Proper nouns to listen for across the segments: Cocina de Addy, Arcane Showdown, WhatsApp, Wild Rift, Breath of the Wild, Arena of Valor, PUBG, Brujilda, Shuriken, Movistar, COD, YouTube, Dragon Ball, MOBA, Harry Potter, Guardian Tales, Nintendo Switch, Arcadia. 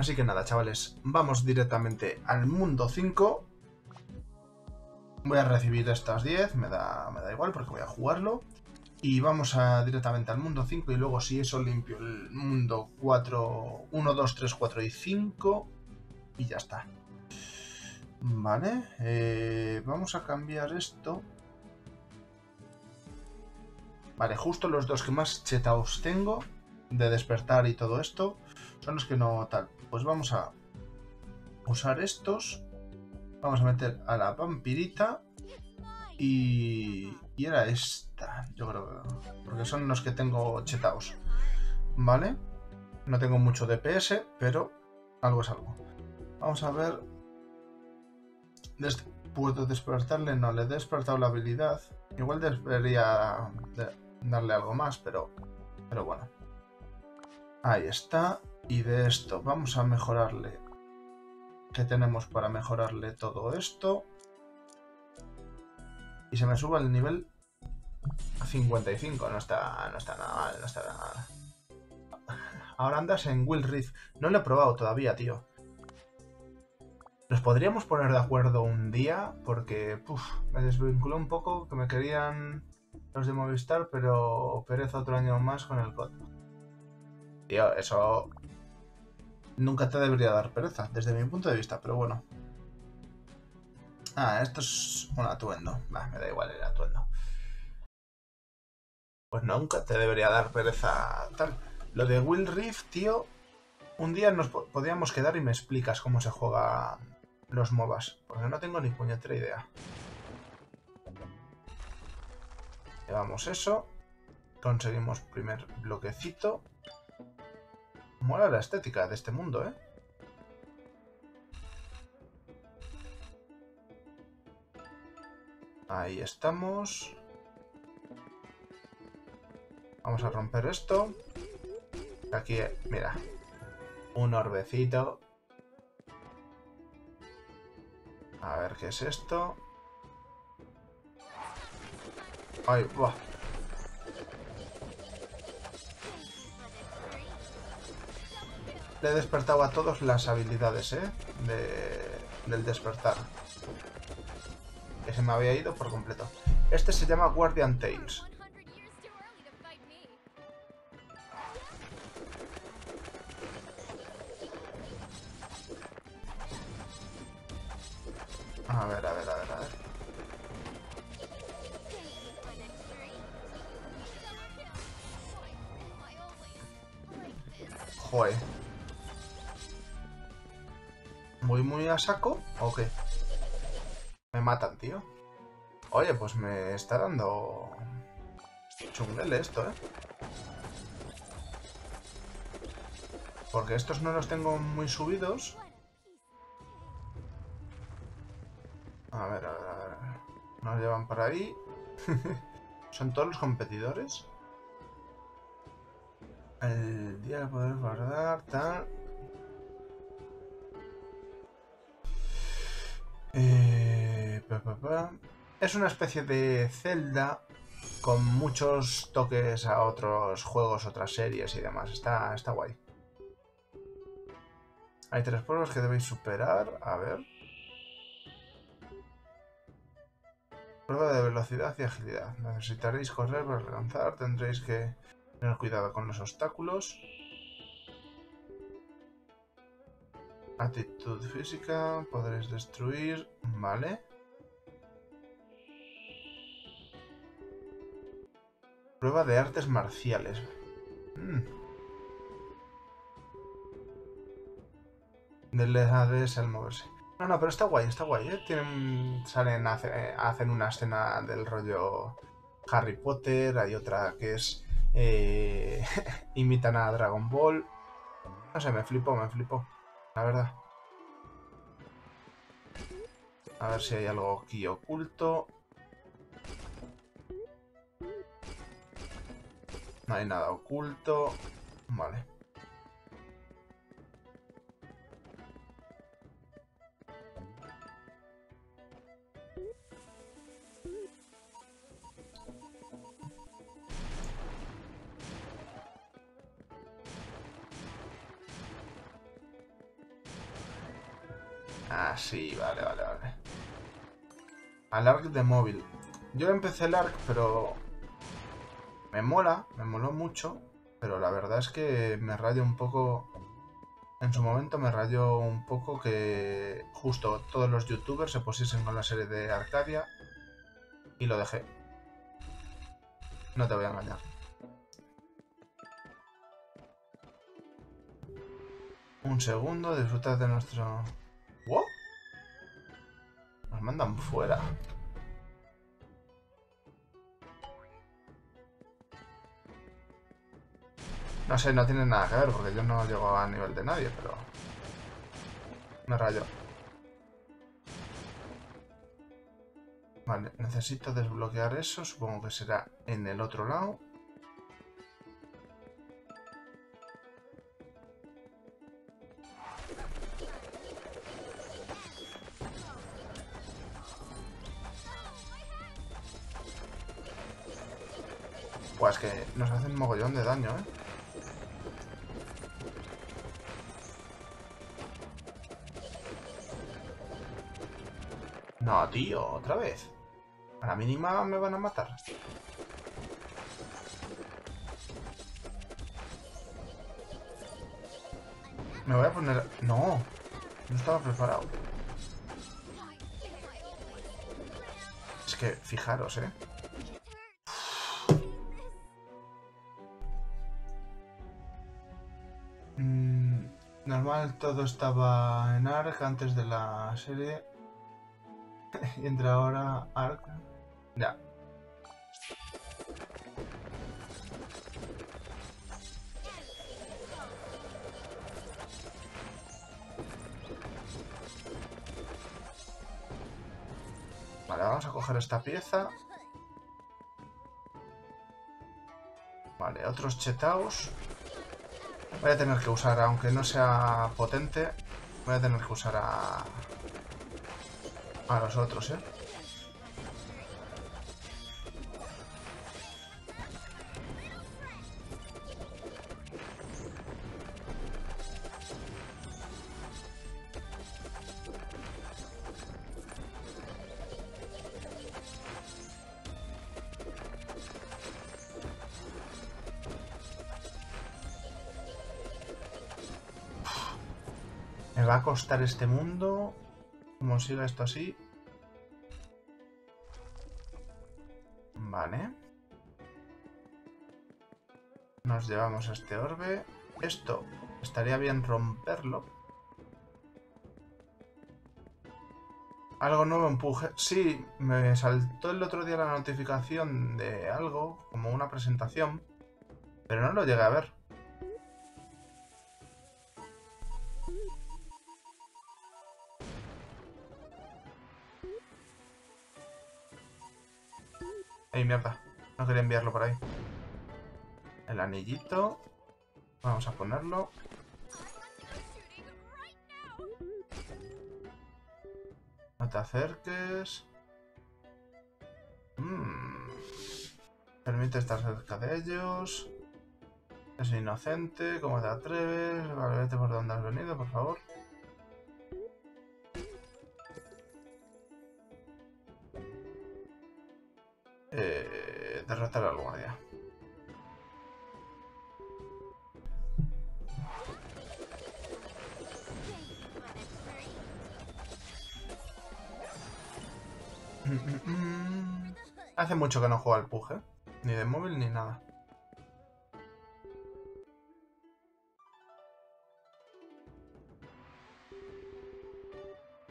Así que nada, chavales, vamos directamente al mundo 5. Voy a recibir estas 10, me da igual porque voy a jugarlo. Y vamos directamente al mundo 5 y luego si eso limpio el mundo 4, 1, 2, 3, 4 y 5 y ya está. Vale, vamos a cambiar esto. Vale, justo los dos que más chetaos tengo de despertar y todo esto son los que no tal. Pues vamos a usar estos. Vamos a meter a la vampirita y era esta, yo creo, porque son los que tengo chetaos. Vale, no tengo mucho DPS, pero algo es algo. Vamos a ver. ¿Puedo despertarle? No, le he despertado la habilidad. Igual debería darle algo más, pero bueno. Ahí está. Y de esto vamos a mejorarle. ¿Qué tenemos para mejorarle todo esto? Y se me suba el nivel 55. No está nada mal, no está nada mal. Ahora andas en Wild Rift. No lo he probado todavía, tío. Nos podríamos poner de acuerdo un día, porque me desvinculó un poco, que me querían los de Movistar, pero pereza otro año más con el COD. Tío, eso nunca te debería dar pereza, desde mi punto de vista, pero bueno. Ah, esto es un atuendo. Bah, me da igual el atuendo. Pues nunca te debería dar pereza tal. Lo de Wild Rift, tío, un día nos podíamos quedar y me explicas cómo se juega los MOBAs, porque no tengo ni puñetera idea. Llevamos eso. Conseguimos primer bloquecito. Mola la estética de este mundo, ¿eh? Ahí estamos. Vamos a romper esto. Aquí, mira. Un orbecito. A ver qué es esto. Ay, buah. Le he despertado a todos las habilidades, ¿eh? Del despertar. Que se me había ido por completo. Este se llama Guardian Tales. A ver. Joder. ¿Voy muy a saco o qué? Me matan, tío. Oye, pues me está dando chunguele esto, ¿eh? Porque estos no los tengo muy subidos. A ver. Nos llevan por ahí. ¿Son todos los competidores? El día de poder guardar, tal. Es una especie de Zelda con muchos toques a otros juegos, otras series y demás. Está guay. Hay tres pruebas que debéis superar. A ver. Prueba de velocidad y agilidad. Necesitaréis correr para alcanzar. Tendréis que tener cuidado con los obstáculos. Actitud física. Podréis destruir. Vale. Prueba de artes marciales. Denle ADS al moverse. No, pero está guay, ¿eh? Hacen una escena del rollo Harry Potter, hay otra que es... imitan a Dragon Ball. No sé, me flipó, la verdad. A ver si hay algo aquí oculto. No hay nada oculto. Vale. Ah, sí, vale, vale, vale. Al ARC de móvil. Yo empecé el ARC, pero... Me moló mucho. Pero la verdad es que me rayo un poco... En su momento me rayó un poco que justo todos los youtubers se pusiesen con la serie de Arcadia y lo dejé. No te voy a engañar. Un segundo, disfrutad de nuestro... ¡Wow! Nos mandan fuera. No sé, no tiene nada que ver, porque yo no llego a nivel de nadie, pero... Me rayo. Vale, necesito desbloquear eso, supongo que será en el otro lado. Buah, es que nos hacen mogollón de daño, ¿eh? No, tío, otra vez. A la mínima me van a matar. Me voy a poner... No, no estaba preparado. Es que, fijaros, ¿eh? Normal, todo estaba en ARC antes de la serie... Y entra ahora Ark. Ya. Vale, vamos a coger esta pieza. Vale, otros chetaos. Voy a tener que usar, aunque no sea potente, voy a tener que usar a los otros, ¿eh? Me va a costar este mundo... Como siga esto así. Vale. Nos llevamos a este orbe. Esto estaría bien romperlo. Algo nuevo empuje. Sí, me saltó el otro día la notificación de algo, como una presentación, pero no lo llegué a ver. Ey, mierda, no quería enviarlo por ahí. El anillito. Vamos a ponerlo. No te acerques. Permite estar cerca de ellos. Es inocente, ¿cómo te atreves? Vale, vete por donde has venido, por favor. Derrotar al guardia. Hace mucho que no juego al PUBG, ¿eh? Ni de móvil ni nada.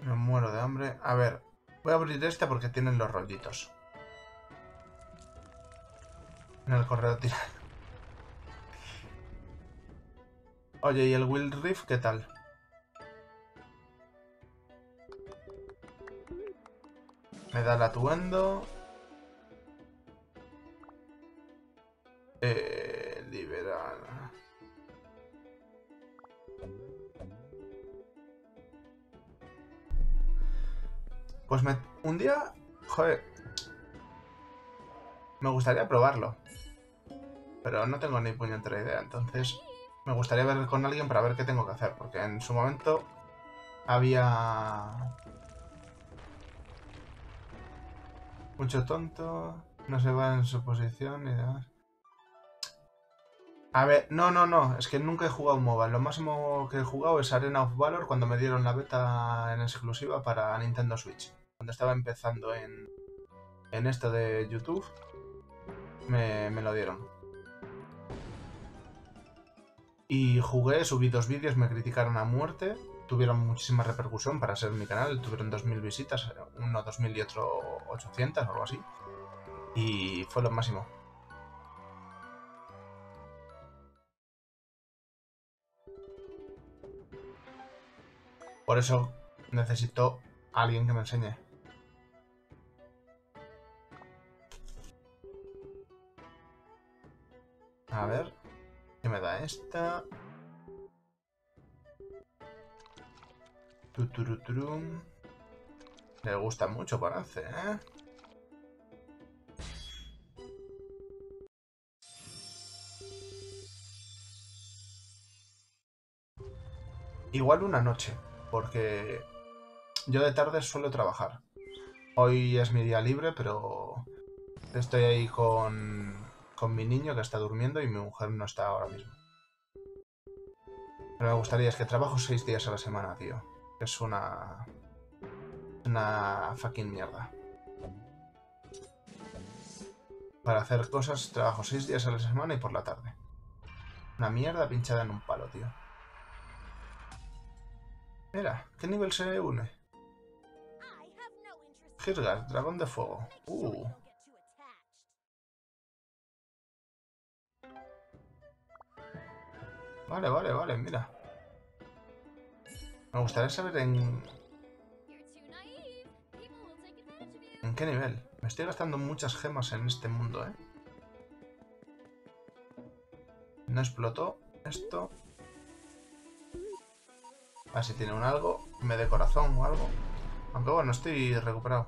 Me muero de hambre. A ver, voy a abrir este porque tienen los rollitos. En el correo tirado. Oye, ¿y el Wild Rift qué tal? Me da el atuendo. Liberar. Pues me... Un día... Joder. Me gustaría probarlo. Pero no tengo ni puñetera idea, entonces me gustaría ver con alguien para ver qué tengo que hacer, porque en su momento Había... mucho tonto. No se va en su posición y demás. A ver, no. Es que nunca he jugado un MOBA. Lo máximo que he jugado es Arena of Valor cuando me dieron la beta en exclusiva para Nintendo Switch. Cuando estaba empezando en esto de YouTube, me lo dieron. Y jugué, subí 2 vídeos, me criticaron a muerte. Tuvieron muchísima repercusión para ser mi canal. Tuvieron 2000 visitas, uno 2000 y otro 800 o algo así. Y fue lo máximo. Por eso necesito a alguien que me enseñe. A ver, ¿qué me da esta? Tuturuturum. Le gusta mucho, parece, ¿eh? Igual una noche, porque yo de tarde suelo trabajar. Hoy es mi día libre, pero estoy ahí con mi niño que está durmiendo y mi mujer no está ahora mismo. Pero me gustaría, es que trabajo 6 días a la semana, tío. Es una fucking mierda. Para hacer cosas trabajo 6 días a la semana y por la tarde. Una mierda pinchada en un palo, tío. Mira, ¿qué nivel se une? Girgar, dragón de fuego. Vale, mira. Me gustaría saber en qué nivel. Me estoy gastando muchas gemas en este mundo, ¿eh? No explotó esto. A ver si tiene un algo, me dé corazón o algo. Aunque bueno, estoy recuperado.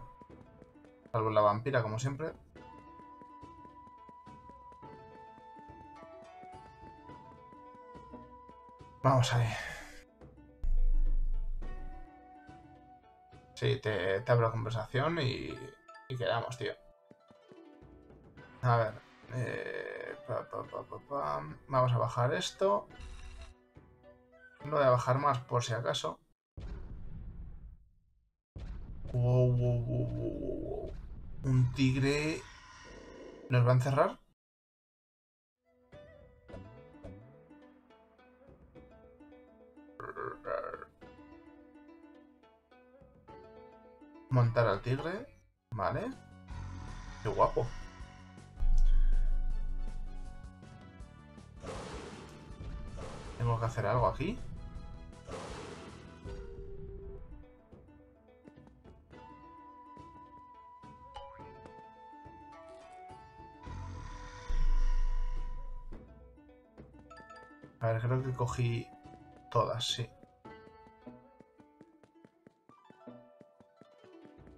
Salvo la vampira, como siempre. Vamos ahí. Sí, te abro conversación y quedamos, tío. A ver. Vamos a bajar esto. No voy a bajar más por si acaso. Wow. Un tigre. ¿Nos va a encerrar? Montar al tigre. Vale. Qué guapo. Tengo que hacer algo aquí. A ver, creo que cogí todas, sí.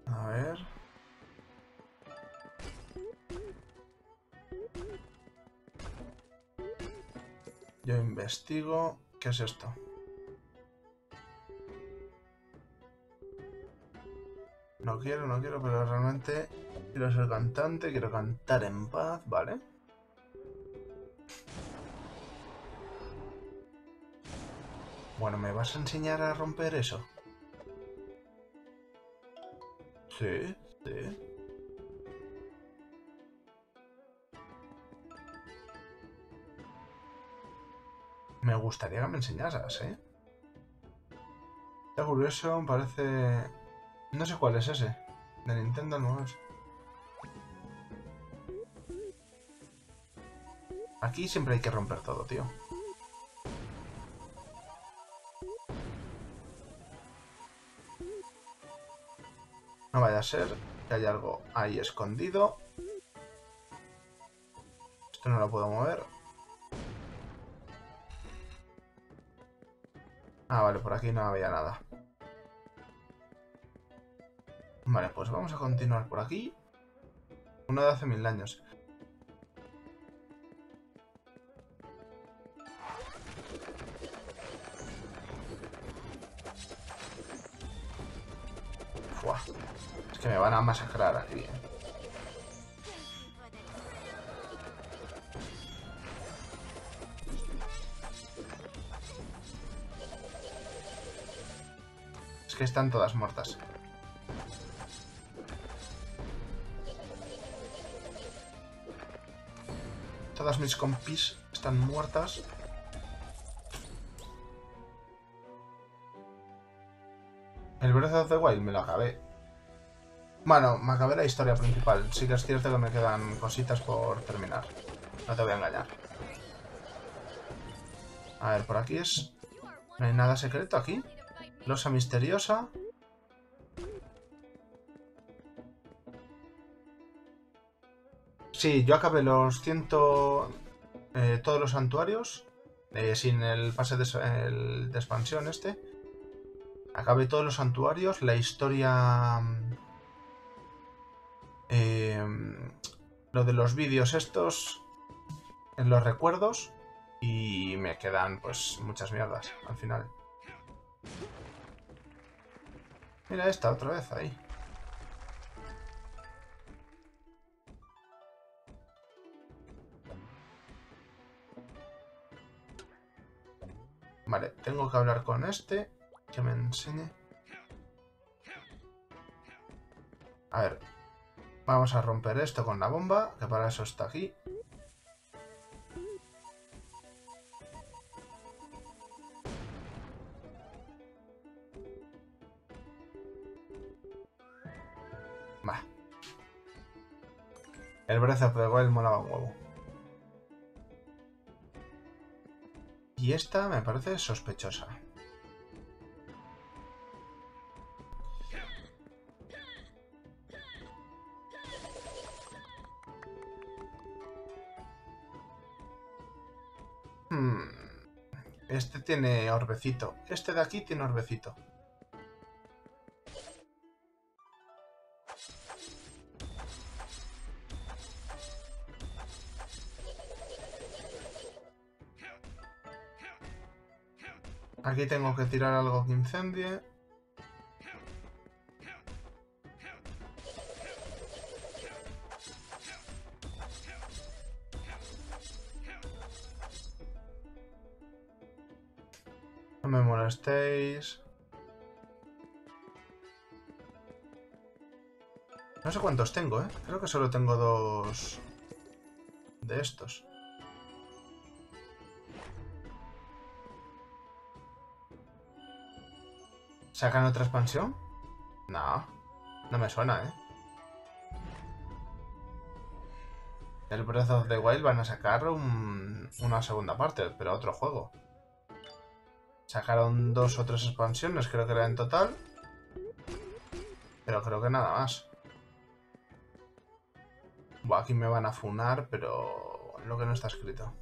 A ver. Yo investigo. ¿Qué es esto? No quiero, pero realmente quiero ser cantante, quiero cantar en paz, ¿vale? Bueno, ¿me vas a enseñar a romper eso? Sí. Me gustaría que me enseñaras, ¿eh? Está curioso, parece... No sé cuál es ese. De Nintendo no es. Aquí siempre hay que romper todo, tío. No vaya a ser que haya algo ahí escondido. Esto no lo puedo mover. Ah, vale, por aquí no había nada. Vale, pues vamos a continuar por aquí. Uno de hace 1000 años. Buah, es que me van a masacrar aquí, ¿eh? Es que están todas muertas. Todas mis compis están muertas. El Breath of the Wild me lo acabé. Bueno, me acabé la historia principal. Sí que es cierto que me quedan cositas por terminar. No te voy a engañar. A ver, por aquí es... No hay nada secreto aquí. Losa misteriosa. Sí, yo acabé los 100... todos los santuarios. Sin el pase de expansión este. Acabé todos los santuarios. La historia... lo de los vídeos estos. En los recuerdos. Y me quedan pues muchas mierdas al final. Mira esta otra vez ahí. Vale, tengo que hablar con este, que me enseñe. A ver, vamos a romper esto con la bomba, que para eso está aquí. Va. El Breath of the Wild molaba un huevo. Y esta me parece sospechosa. Este tiene orbecito. Este de aquí tiene orbecito. Aquí tengo que tirar algo que incendie. No me molestéis. No sé cuántos tengo, ¿eh? Creo que solo tengo dos de estos. ¿Sacan otra expansión? No, no me suena, ¿eh? El Breath of the Wild van a sacar una segunda parte, pero otro juego. Sacaron 2 o 3 expansiones, creo que era en total. Pero creo que nada más. Buah, aquí me van a funar, pero lo que no está escrito.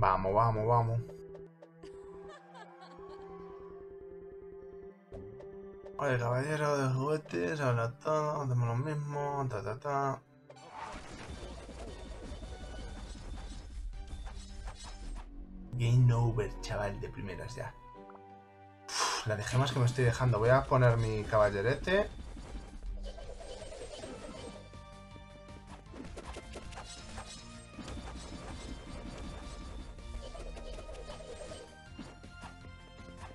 Vamos, vamos, vamos. Oye, caballero de juguetes, habla todo, hacemos lo mismo, ta ta ta. Game over, chaval, de primeras ya. Uf, la dejé más que me estoy dejando. Voy a poner mi caballerete.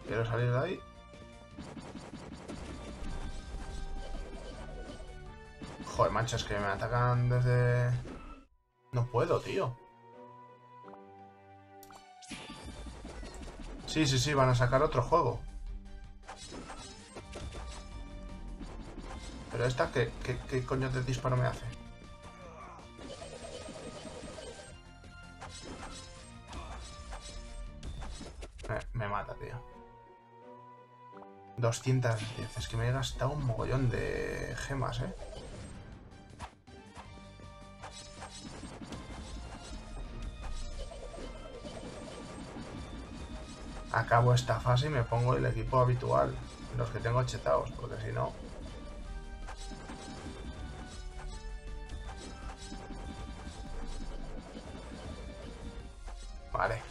Quiero salir de ahí. Joder, macho, es que me atacan desde... No puedo, tío. Sí, sí, sí, van a sacar otro juego. Pero esta, ¿qué coño de disparo me hace? Me mata, tío. 210, es que me he gastado un mogollón de gemas, ¿eh? acabo esta fase y me pongo el equipo habitual, los que tengo chetados, porque si no... Vale.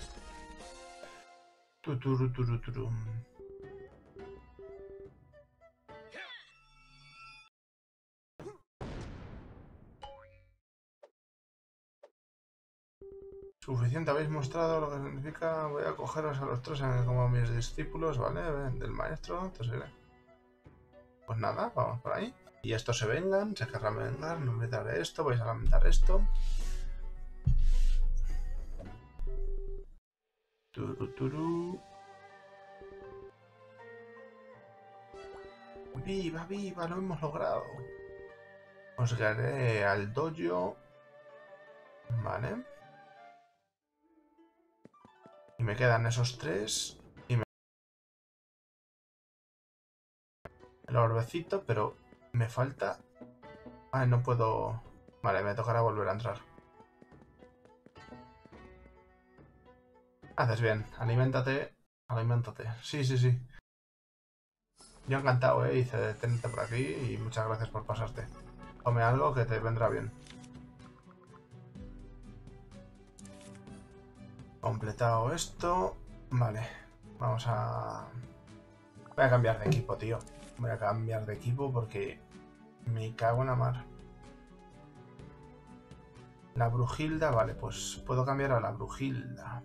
Suficiente, habéis mostrado lo que significa. Voy a cogeros a los tres como mis discípulos, ¿vale? Del maestro, entonces iré. Pues nada, vamos por ahí. Y estos se vengan, se querrán vengar, no me daré esto, vais a lamentar esto. Viva, viva, lo hemos logrado. Os llegaré al dojo. Vale. Y me quedan esos tres. Y me... El orbecito, pero me falta... Ah, no puedo... Vale, me tocará volver a entrar. Haces bien, aliméntate, aliméntate. Sí, sí, sí. Yo encantado, hice detenerte por aquí y muchas gracias por pasarte. Come algo que te vendrá bien. Completado esto. Vale, vamos a... Voy a cambiar de equipo, tío. Voy a cambiar de equipo porque me cago en la mar. La Brujilda, vale, pues puedo cambiar a la Brujilda.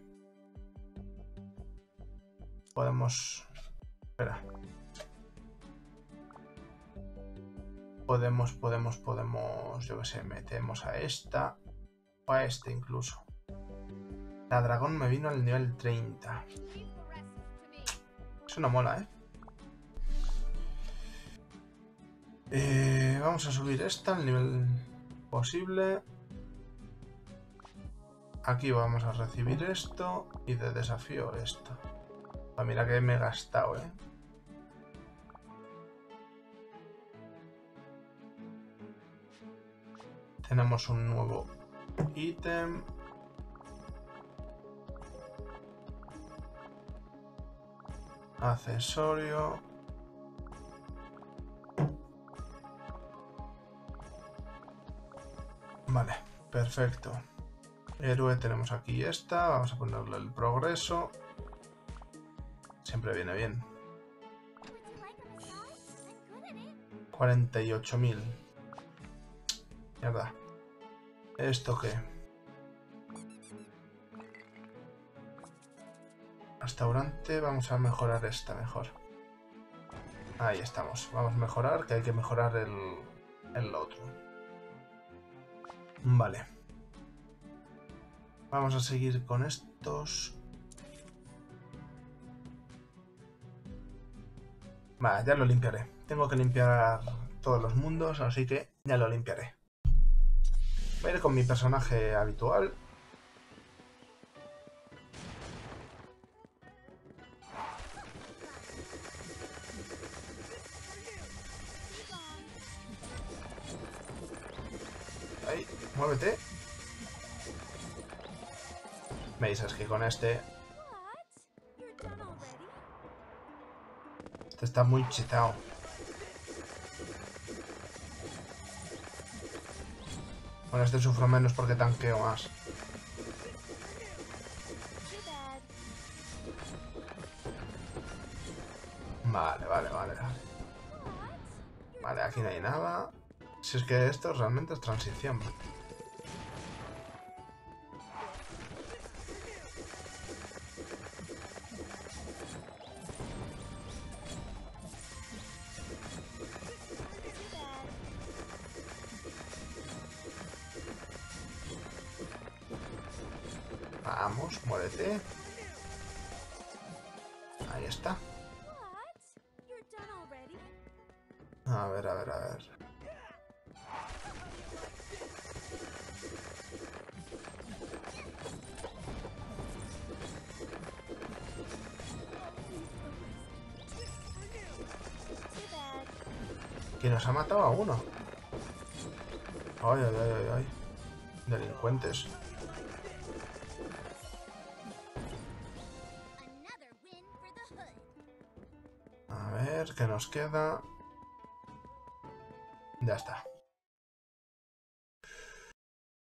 Podemos... Espera. Podemos... Yo qué sé, metemos a esta. O a este incluso. La dragón me vino al nivel 30. Eso no mola, ¿eh? Vamos a subir esta al nivel posible. Aquí vamos a recibir esto. Y de desafío esto. Mira que me he gastado, ¿eh? Tenemos un nuevo ítem. Accesorio. Vale, perfecto. Héroe tenemos aquí esta. Vamos a ponerle el progreso. Siempre viene bien. 48.000. Mierda. ¿Esto qué? Restaurante. Vamos a mejorar esta mejor. Ahí estamos. Vamos a mejorar, que hay que mejorar el otro. Vale. Vamos a seguir con estos... Vale, ya lo limpiaré. Tengo que limpiar todos los mundos, así que ya lo limpiaré. Voy a ir con mi personaje habitual. Ahí, muévete. Me dices que con este... Está muy chetado. Bueno, este sufro menos porque tanqueo más. Vale, vale, vale. Vale, aquí no hay nada. Si es que esto realmente es transición. Vamos, muérete. Ahí está. A ver, a ver, a ver. Que nos ha matado a uno. Ay, ay, ay, ay. Delincuentes. A ver, ¿qué nos queda? Ya está.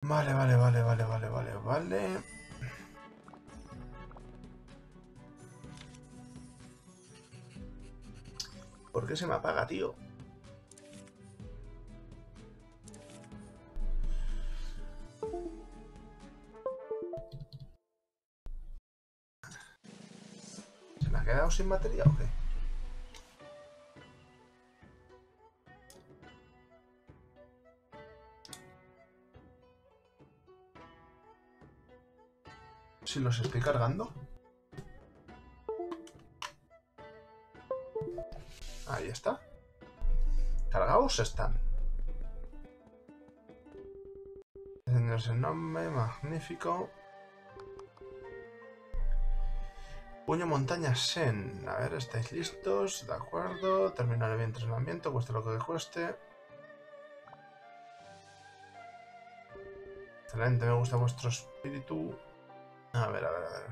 Vale, vale, vale, vale, vale, vale, vale. ¿Por qué se me apaga, tío? ¿Se me ha quedado sin batería o qué? Si los estoy cargando. Ahí está. Cargados están. Es enorme, magnífico. Puño montaña Sen. A ver, ¿estáis listos? De acuerdo. Terminaré mi entrenamiento, cueste lo que cueste. Excelente, me gusta vuestro espíritu. A ver, a ver, a ver.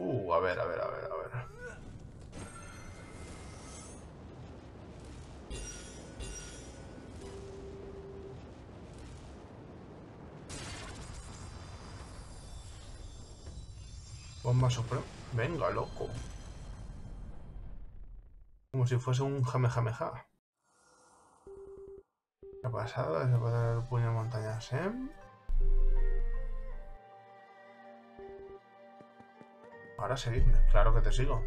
A ver, a ver, a ver, a ver. Bomba suprema. Venga, loco. Como si fuese un jamejameja. ¿Qué ha pasado? Se puede dar el puño de montañas, ¿eh? Ahora seguidme, claro que te sigo.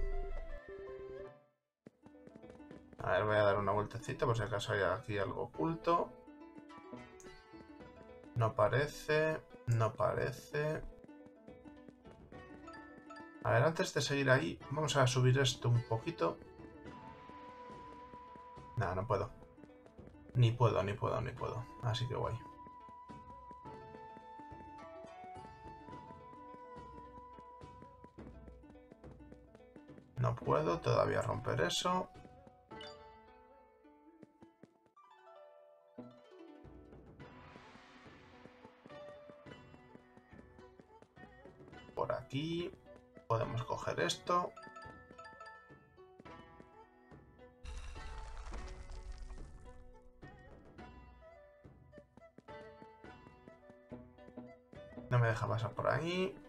A ver, voy a dar una vueltecita por si acaso hay aquí algo oculto. No parece, no parece. A ver, antes de seguir ahí, vamos a subir esto un poquito. Nada, no puedo. Ni puedo, ni puedo, ni puedo. Así que guay. No puedo todavía romper eso. Por aquí podemos coger esto. No me deja pasar por ahí.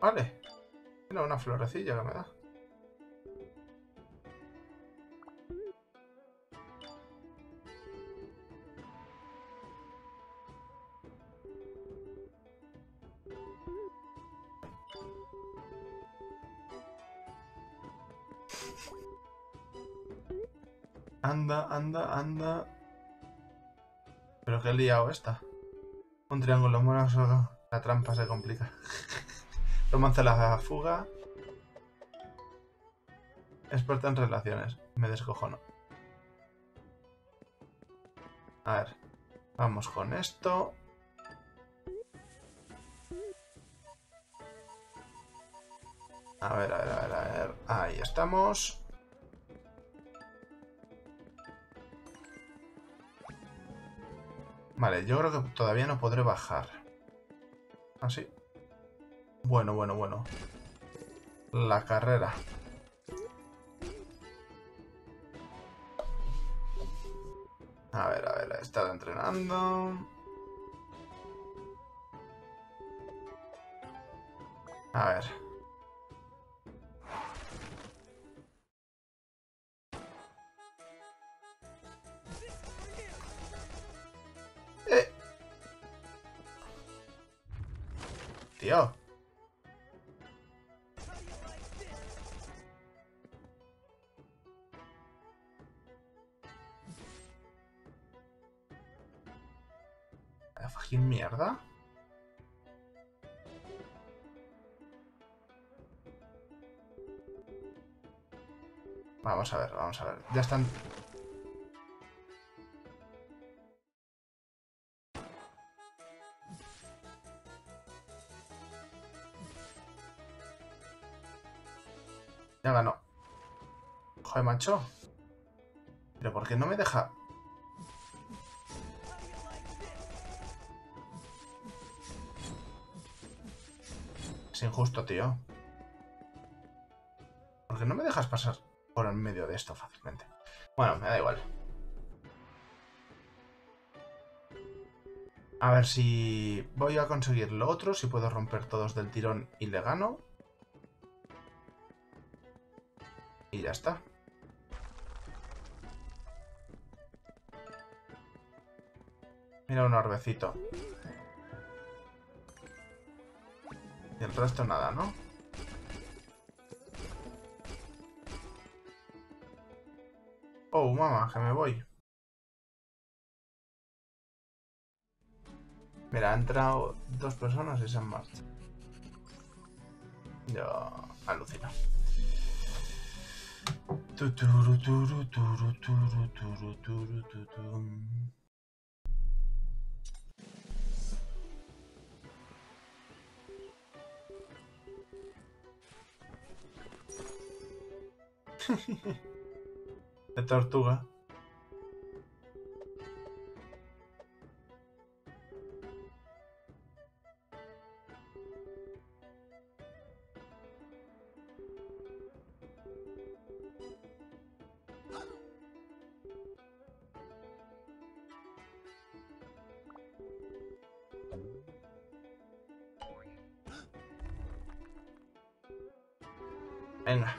Vale. Mira, una florecilla que me da. Anda, anda, anda. Pero qué liado esta. Un triángulo morado. La trampa se complica. Romance a la fuga. Experta en relaciones. Me descojono. A ver. Vamos con esto. A ver, a ver, a ver, a ver. Ahí estamos. Vale, yo creo que todavía no podré bajar. Así. Bueno, bueno, bueno. La carrera. A ver, he estado entrenando. A ver. Tío. ¿La fucking mierda? Vamos a ver, vamos a ver. Ya están... Ya ganó. Joder, macho. ¿Pero por qué no me deja? Es injusto, tío. Porque no me dejas pasar por en medio de esto fácilmente. Bueno, me da igual. A ver si voy a conseguir lo otro, si puedo romper todos del tirón y le gano. Y ya está. Mira, un orbecito. Y el resto nada, ¿no? Oh, mamá, que me voy. Mira, han entrado dos personas y se han marchado. Yo alucino. De tortuga. Venga.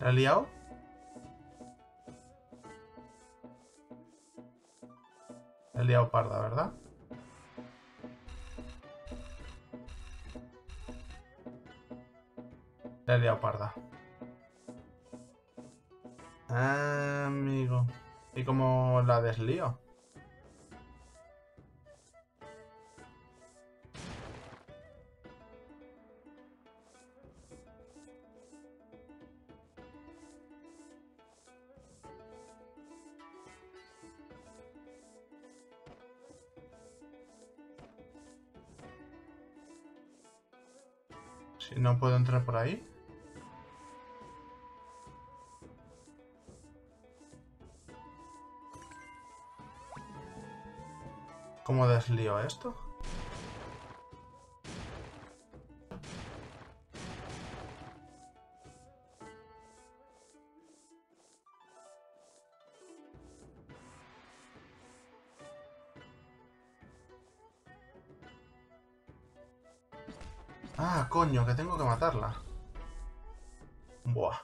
¿La he liado? La he liado parda, ¿verdad? La he liado parda. Ah, amigo. ¿Y cómo la deslío? Si no puedo entrar por ahí. ¿Cómo deslío esto? Ah, coño, que tengo que matarla. Buah.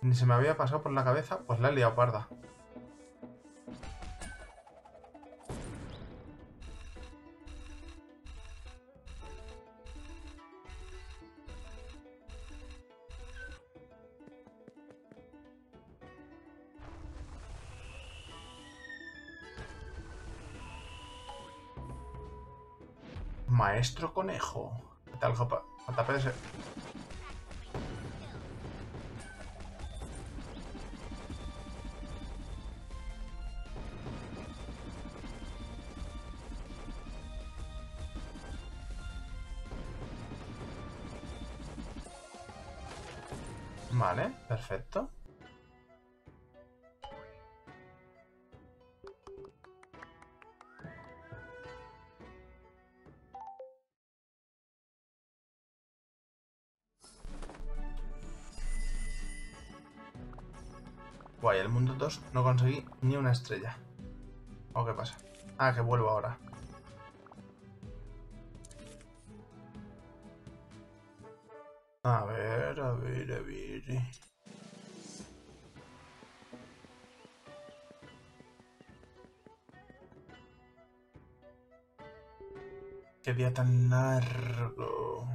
Ni se me había pasado por la cabeza, pues la he liado parda. Maestro conejo. ¿Qué tal, Jopa? Atapese. Vale, perfecto. Guay, el mundo 2 no conseguí ni una estrella. ¿O qué pasa? Ah, que vuelvo ahora. A ver, a ver, a ver. Qué día tan largo.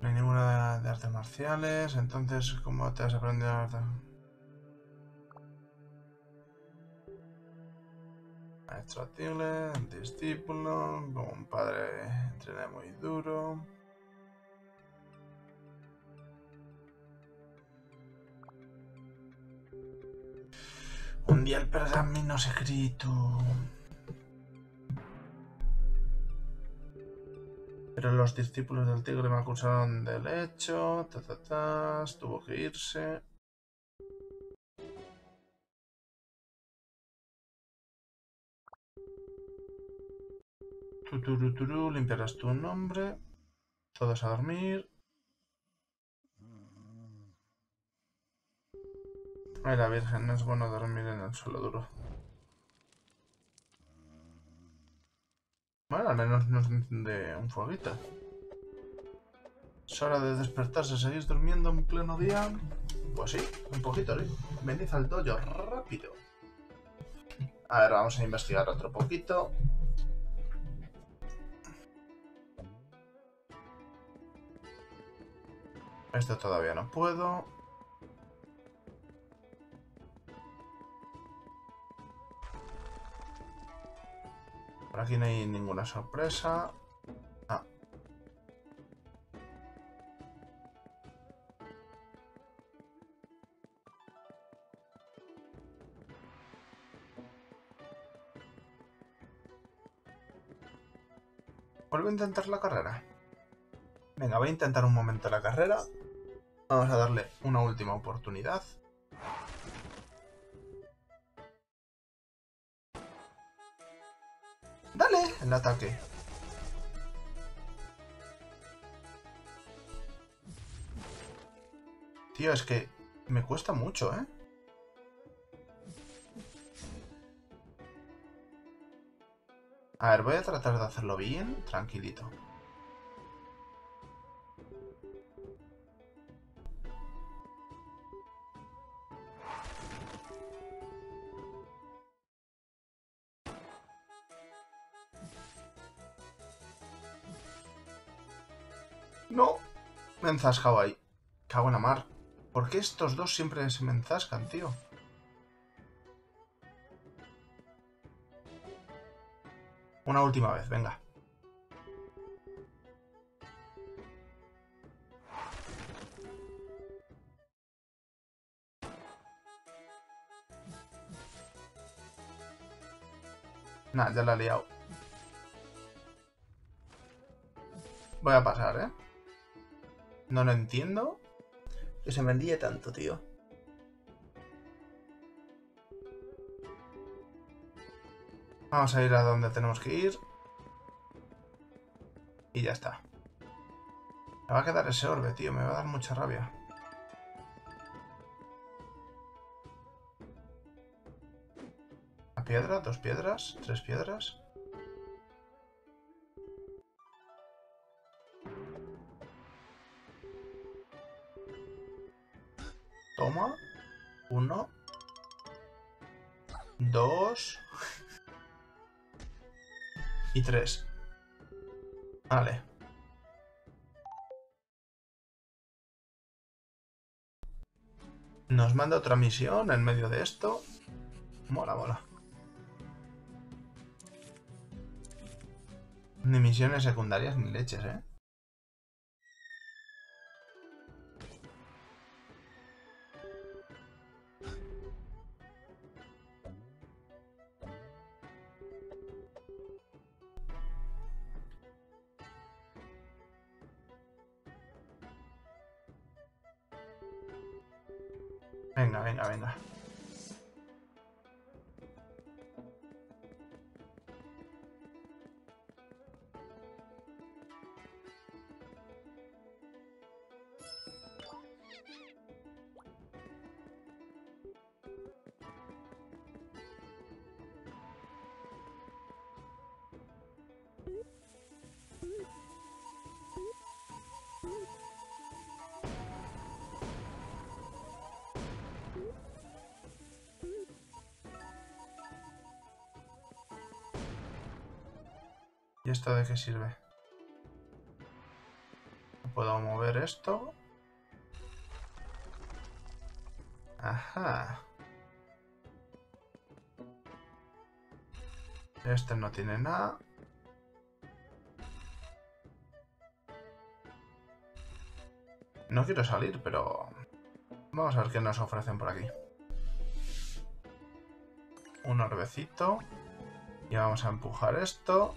No hay ninguna de artes marciales, entonces, ¿cómo te has aprendido a hacer? Maestro Tigre, discípulo, como un padre entrené muy duro. Un día el pergamino escrito. Pero los discípulos del tigre me acusaron del hecho. Tuvo que irse. Tuturuturu, limpiarás tu nombre. Todos a dormir. Ay, la Virgen, no es bueno dormir en el suelo duro. Bueno, al menos nos enciende un fueguito. Es hora de despertarse. ¿Seguís durmiendo en pleno día? Pues sí, un poquito, sí. Venid al dojo, rápido. A ver, vamos a investigar otro poquito. Esto todavía no puedo. Por aquí no hay ninguna sorpresa. Ah. Vuelvo a intentar la carrera. Venga, voy a intentar un momento la carrera. Vamos a darle una última oportunidad. ¡Dale! El ataque. Tío, es que me cuesta mucho, ¿eh? A ver, voy a tratar de hacerlo bien, tranquilito. No, me he enzascado ahí. Cago en la mar. ¿Por qué estos dos siempre se me enzascan, tío? Una última vez, venga. Nah, ya la he liado. Voy a pasar, ¿eh? No lo entiendo. Que se me enríe tanto, tío. Vamos a ir a donde tenemos que ir. Y ya está. Me va a quedar ese orbe, tío. Me va a dar mucha rabia. Una piedra, dos piedras, tres piedras. Toma, 1, 2 y 3. Vale. Nos manda otra misión en medio de esto. Mola, mola. Ni misiones secundarias ni leches, ¿eh? Venga, venga, venga. ¿Y esto de qué sirve? Puedo mover esto. Ajá. Este no tiene nada. No quiero salir, pero vamos a ver qué nos ofrecen por aquí. Un orbecito. Y vamos a empujar esto.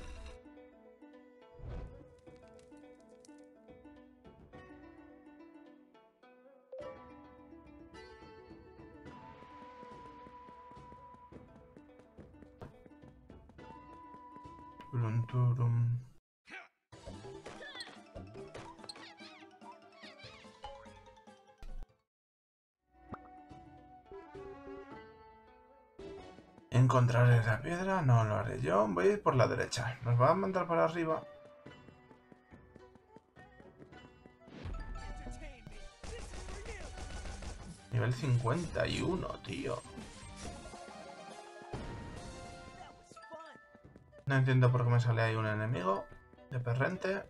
Encontraré la piedra, no lo haré yo. Voy a ir por la derecha. Nos va a mandar para arriba. Nivel 51, tío. No entiendo por qué me sale ahí un enemigo de perrente.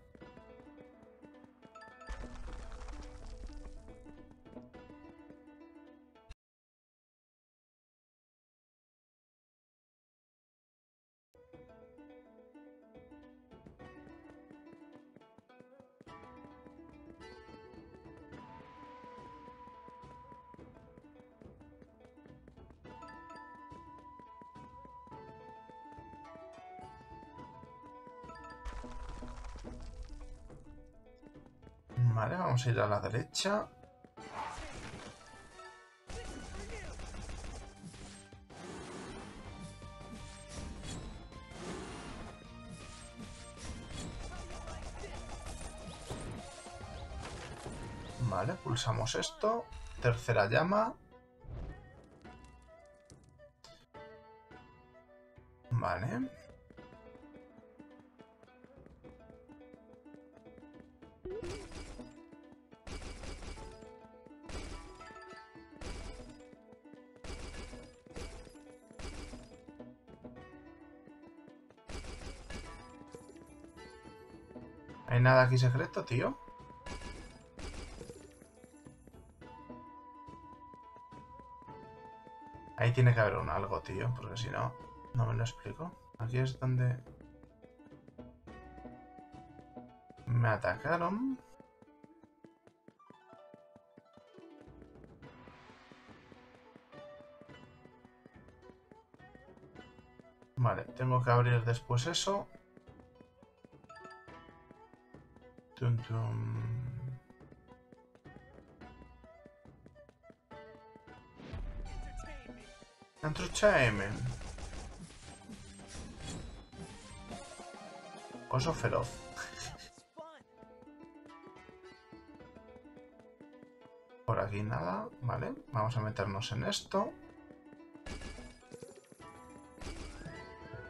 Vale, vamos a ir a la derecha. Vale, pulsamos esto. Tercera llama. Vale. ¿Hay nada aquí secreto, tío? Ahí tiene que haber un algo, tío, porque si no, no me lo explico. Aquí es donde me atacaron. Vale, tengo que abrir después eso. Tum, tum. Entertainment. Oso feroz. Por aquí nada, vale. Vamos a meternos en esto.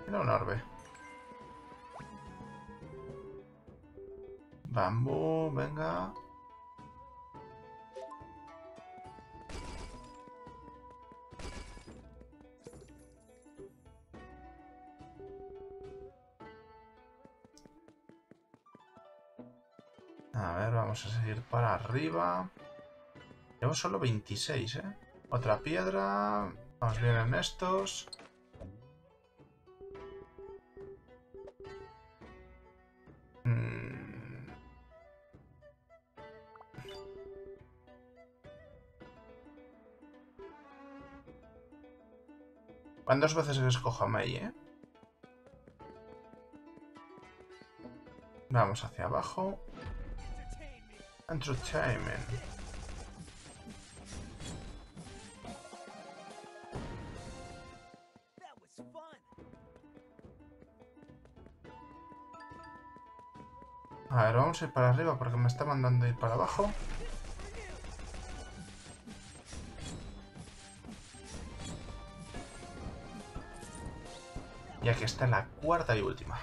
Era un orbe. Bambú, venga. A ver, vamos a seguir para arriba. Llevo solo 26, ¿eh? Otra piedra. Nos vienen estos. Van dos veces que escojo a May, ¿eh? Vamos hacia abajo. Entertainment. A ver, vamos a ir para arriba porque me está mandando ir para abajo. Ya que está en la cuarta y última.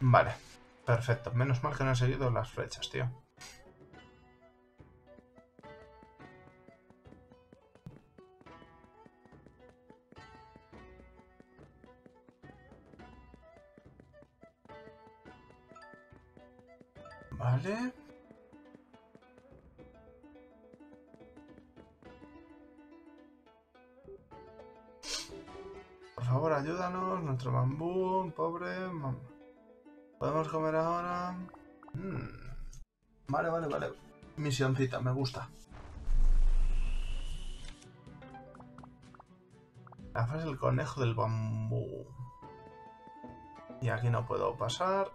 Vale, perfecto. Menos mal que no he seguido las flechas, tío. Vale. Por favor, ayúdanos. Nuestro bambú, pobre. ¿Podemos comer ahora? Vale, vale, vale. Misioncita, me gusta. La frase del conejo del bambú. Y aquí no puedo pasar.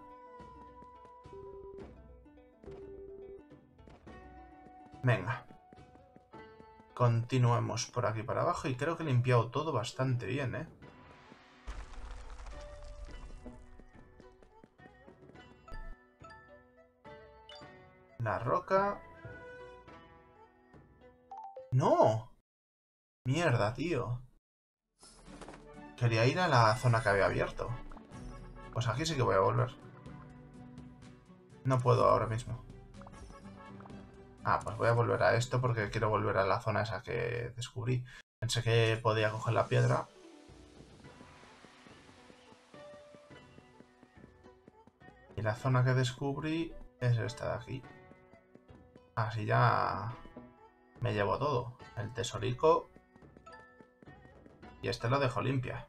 Venga. Continuemos por aquí para abajo y creo que he limpiado todo bastante bien, ¿eh? La roca. ¡No! Mierda, tío. Quería ir a la zona que había abierto. Pues aquí sí que voy a volver. No puedo ahora mismo. Ah, pues voy a volver a esto porque quiero volver a la zona esa que descubrí. Pensé que podía coger la piedra. Y la zona que descubrí es esta de aquí. Así ya me llevo todo. El tesorico. Y este lo dejo limpia.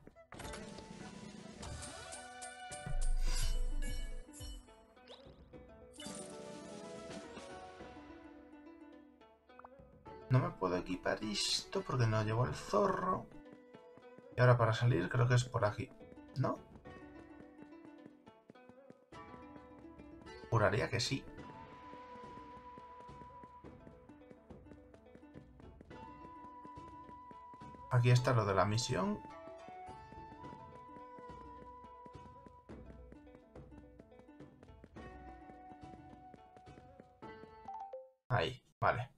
No me puedo equipar esto porque no llevo el zorro. Y ahora para salir creo que es por aquí, ¿no? Juraría que sí. Aquí está lo de la misión. Ahí, vale.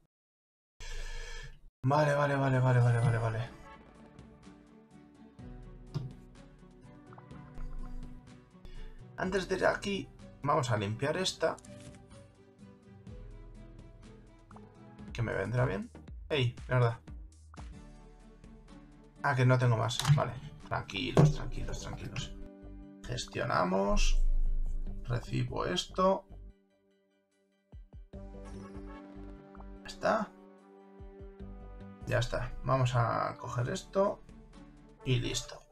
Vale, vale, vale, vale, vale, vale, vale. Antes de ir aquí, vamos a limpiar esta. Que me vendrá bien. ¡Ey! Mierda. Ah, que no tengo más. Vale. Tranquilos, tranquilos, tranquilos. Gestionamos. Recibo esto. Ya está. Ya está. Vamos a coger esto. Y listo.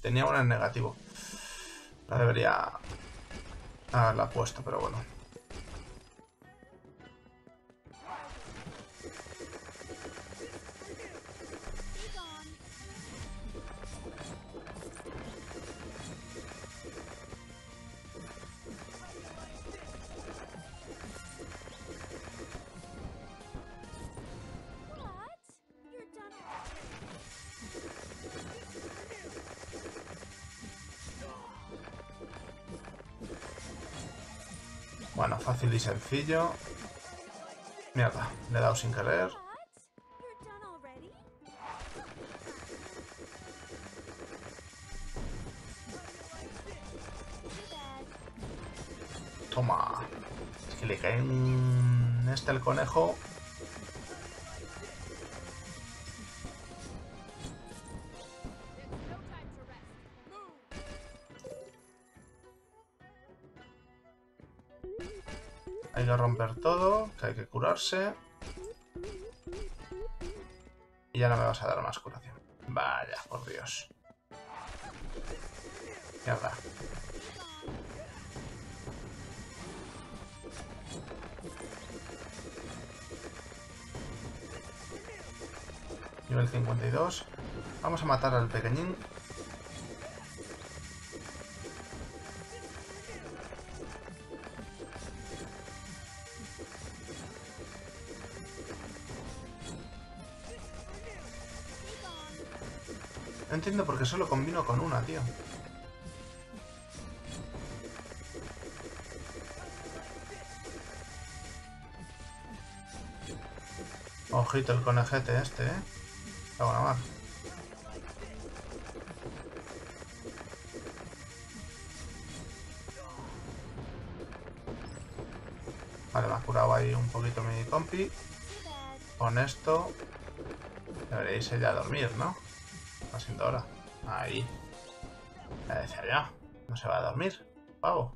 Tenía una en negativo. La debería haberla puesto, pero bueno. Bueno, fácil y sencillo. Mierda, le he dado sin querer. Toma. Es que le cae en este el conejo. Hay que romper todo, que hay que curarse. Y ya no me vas a dar más curación. Vaya, por Dios. Mierda. Nivel 52. Vamos a matar al pequeñín. No entiendo por qué solo combino con una, tío. Ojito el conejete este, ¿eh? Está buena más. Vale, me ha curado ahí un poquito mi compi. Con esto deberéis ir ya a dormir, ¿no? Haciendo ahora. Ahí. Ya decía ya. No se va a dormir. Pavo.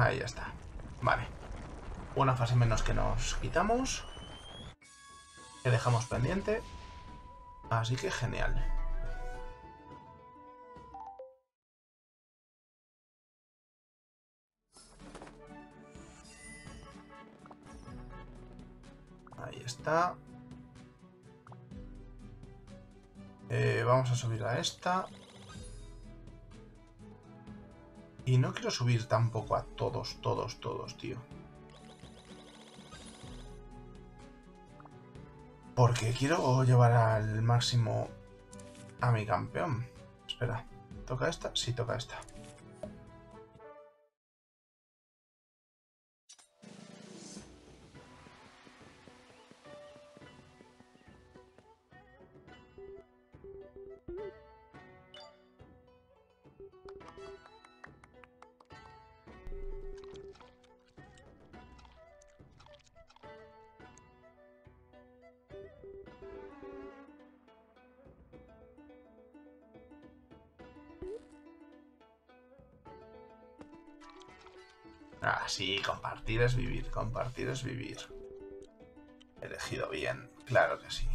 Ahí ya está. Vale. Una fase menos que nos quitamos. Que dejamos pendiente. Así que genial. Ahí está. Vamos a subir a esta. Y no quiero subir tampoco a todos, tío. Porque quiero llevar al máximo a mi campeón. Espera, ¿toca esta? Sí, toca esta. Ah, sí, compartir es vivir, Elegido bien, claro que sí.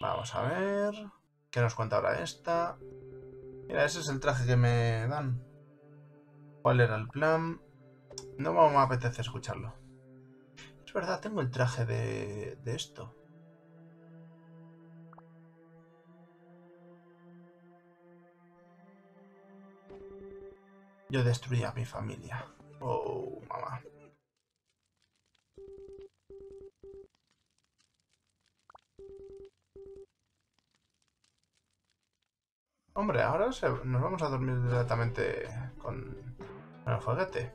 Vamos a ver... ¿Qué nos cuenta ahora esta? Mira, ese es el traje que me dan. ¿Cuál era el plan? No me apetece escucharlo. Es verdad, tengo el traje de esto. Yo destruí a mi familia. Oh, mamá. Hombre, ahora nos vamos a dormir directamente con el foguete.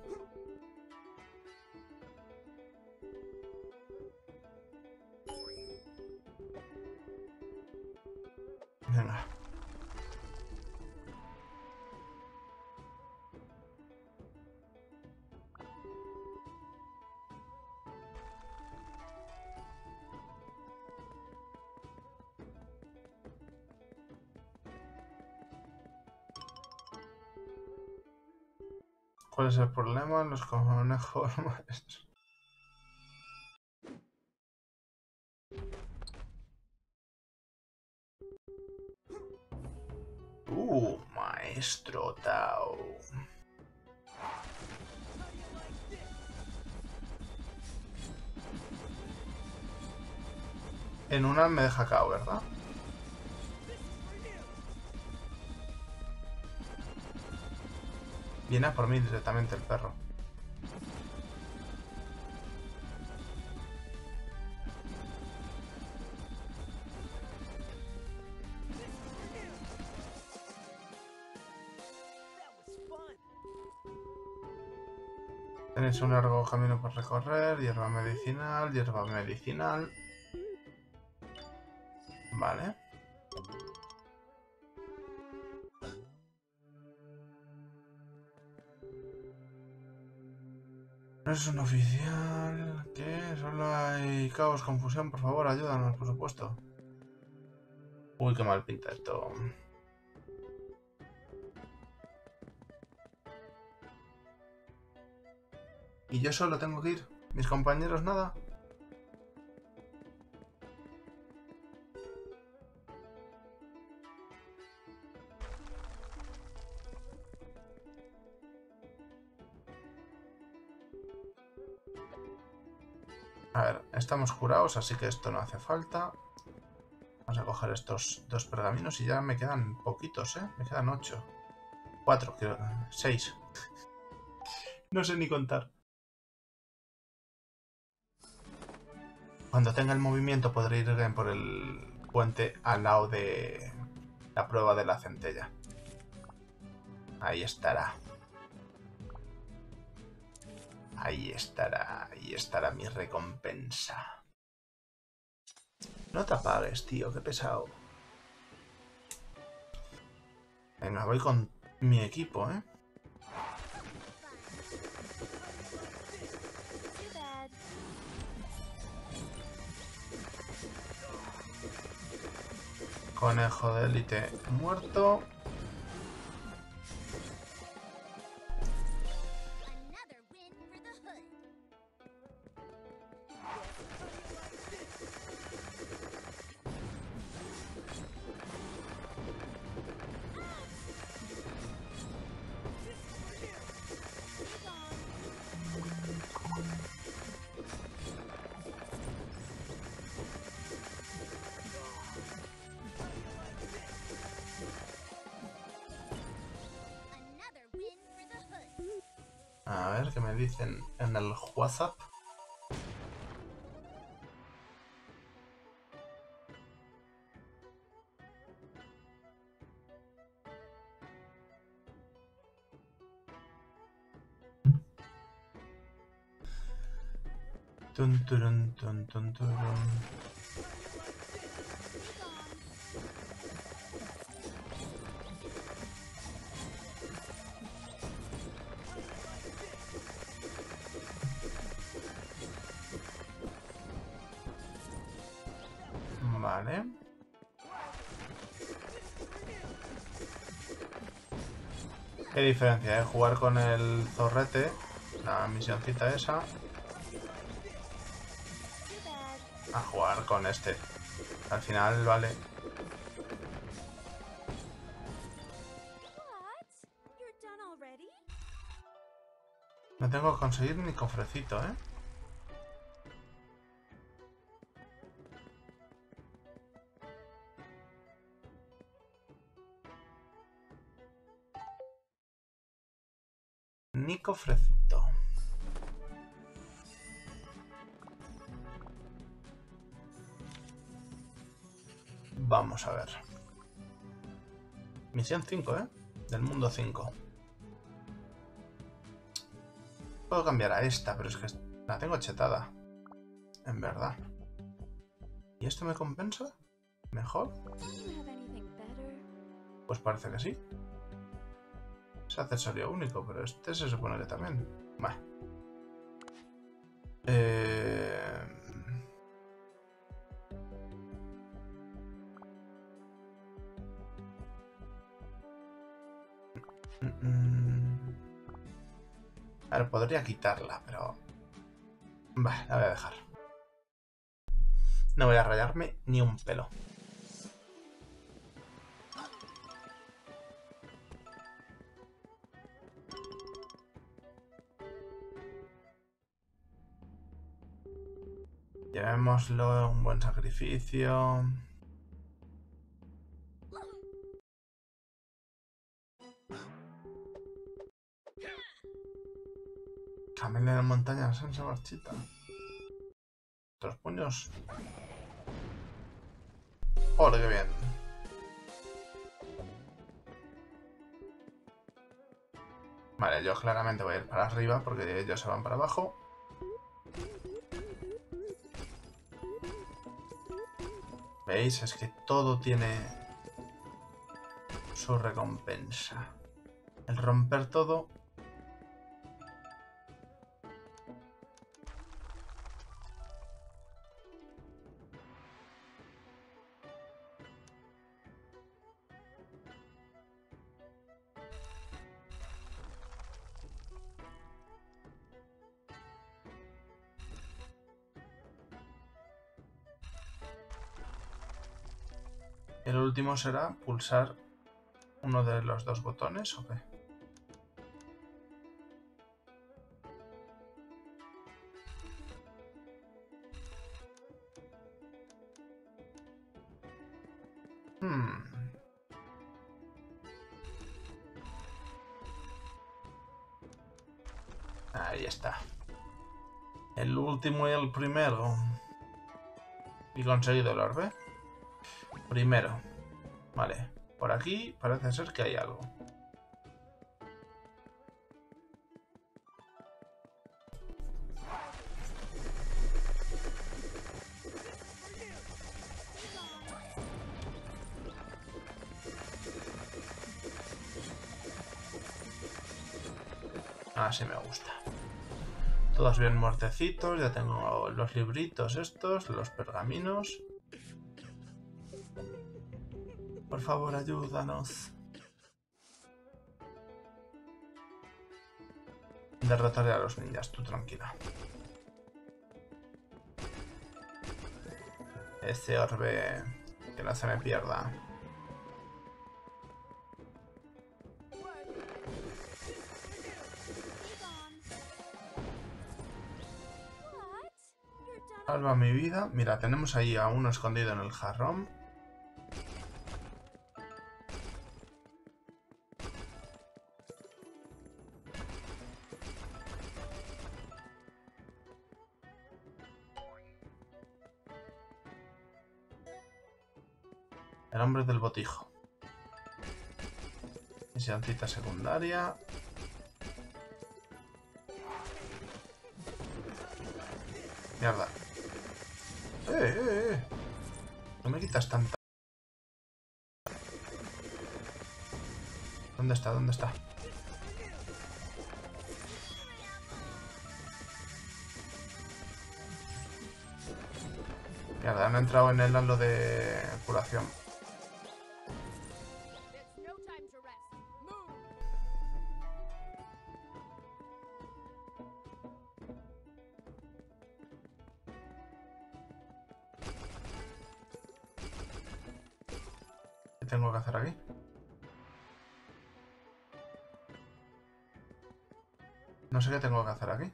Venga. ¿Cuál es el problema? Los conejos maestros. Maestro Tao. En una me deja KO, ¿verdad? Viene a por mí directamente el perro. Tenéis un largo camino por recorrer. Hierba medicinal, Vale. No es un oficial... ¿Qué? Solo hay caos, confusión. Por favor, ayúdanos, por supuesto. Uy, qué mal pinta esto. ¿Y yo solo tengo que ir? ¿Mis compañeros nada? A ver, estamos curados, así que esto no hace falta. Vamos a coger estos dos pergaminos y ya me quedan poquitos, ¿eh? Me quedan 8. 4, creo. 6. No sé ni contar. Cuando tenga el movimiento podré ir por el puente al lado de la prueba de la centella. Ahí estará. Ahí estará mi recompensa. No te apagues, tío, qué pesado. Venga, voy con mi equipo, ¿eh? Conejo de élite muerto. A ver, ¿qué me dicen en el WhatsApp? Tun, turun, tun, tun, turun. Vale. Qué diferencia, ¿eh? Jugar con el zorrete, la misioncita esa, a jugar con este. Al final, vale. No tengo que conseguir ni cofrecito, ¿eh? Cofrecito. Vamos a ver. Misión 5, ¿eh? Del mundo 5. Puedo cambiar a esta, pero es que la tengo chetada. En verdad. ¿Y esto me compensa? ¿Mejor? Pues parece que sí. Es accesorio único, pero este se supone que también. Bah. A ver, podría quitarla, pero... Bah, la voy a dejar. No voy a rayarme ni un pelo. Llevémoslo, un buen sacrificio. Camello de montaña, se marchita. Los puños. ¡Ole, qué bien! Vale, yo claramente voy a ir para arriba porque ellos se van para abajo. ¿Veis? Es que todo tiene su recompensa. El romper todo. El último será pulsar uno de los dos botones, ¿o qué? Ahí está. El último y el primero. Y conseguido el orbe. Primero. Vale. Por aquí parece ser que hay algo. Así me gusta. Todos bien muertecitos. Ya tengo los libritos estos, los pergaminos. Por favor, ayúdanos. Derrotaré a los ninjas, tú tranquila. Ese orbe, que no se me pierda. Salva mi vida. Mira, tenemos ahí a uno escondido en el jarrón. El hombre del botijo. Misióncita secundaria. Mierda. No me quitas tanta. ¿Dónde está? ¿Dónde está? Mierda, han entrado en el halo de curación. Tengo que hacer aquí. No sé qué tengo que hacer aquí.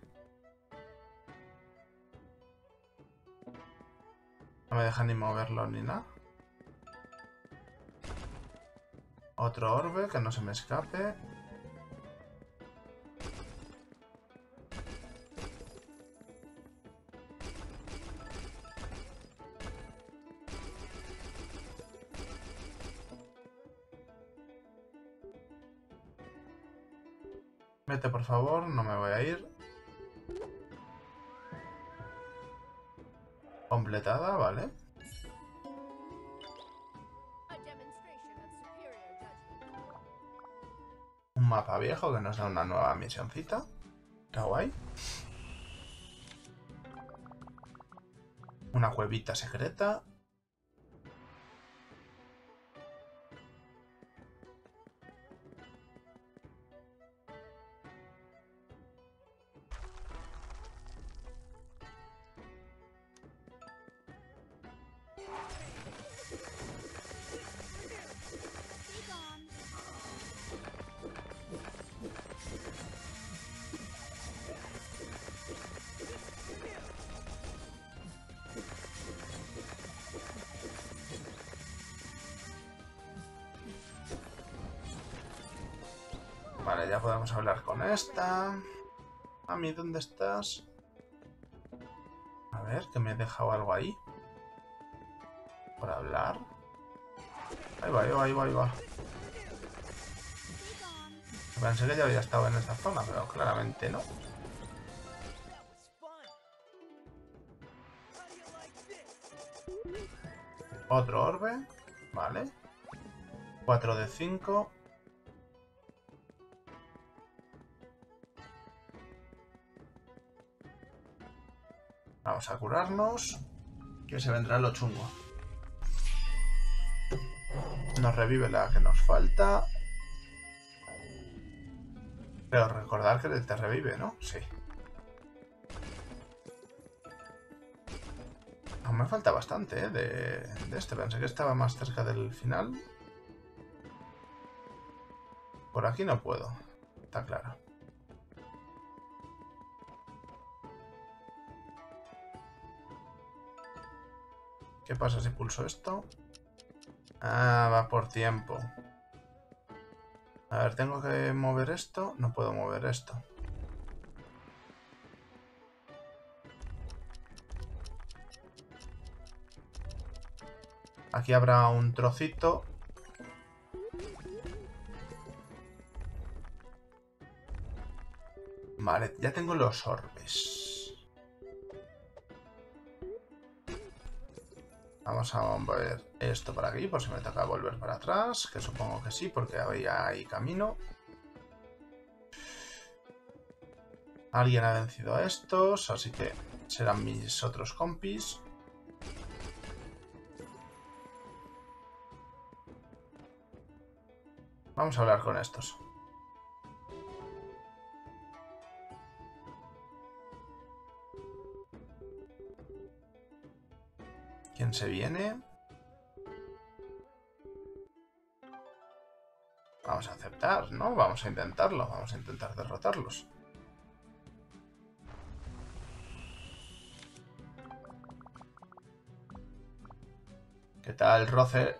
No me deja ni moverlo ni nada. Otro orbe, que no se me escape. Vete, por favor, no me voy a ir. Completada, vale. Un mapa viejo que nos da una nueva misioncita. Está guay. Una cuevita secreta. Vale, ya podemos hablar con esta. Mami, ¿dónde estás? A ver, que me he dejado algo ahí. Por hablar. Ahí va, ahí va, ahí va, ahí va. Pensé que ya había estado en esta zona, pero claramente no. Otro orbe. Vale. 4 de 5. Vamos a curarnos, que se vendrá lo chungo. Nos revive la que nos falta. Pero recordar que te revive, ¿no? Sí. Aún me falta bastante, ¿eh? De este. Pensé que estaba más cerca del final. Por aquí no puedo. Está claro. ¿Qué pasa si pulso esto? Ah, va por tiempo. A ver, tengo que mover esto. No puedo mover esto. Aquí habrá un trocito. Vale, ya tengo los orbes. Vamos a mover esto por aquí, por si me toca volver para atrás, que supongo que sí, porque había ahí camino. Alguien ha vencido a estos, así que serán mis otros compis. Vamos a hablar con estos. ¿Quién se viene? Vamos a aceptar, ¿no? Vamos a intentarlo. Vamos a intentar derrotarlos. ¿Qué tal, roce?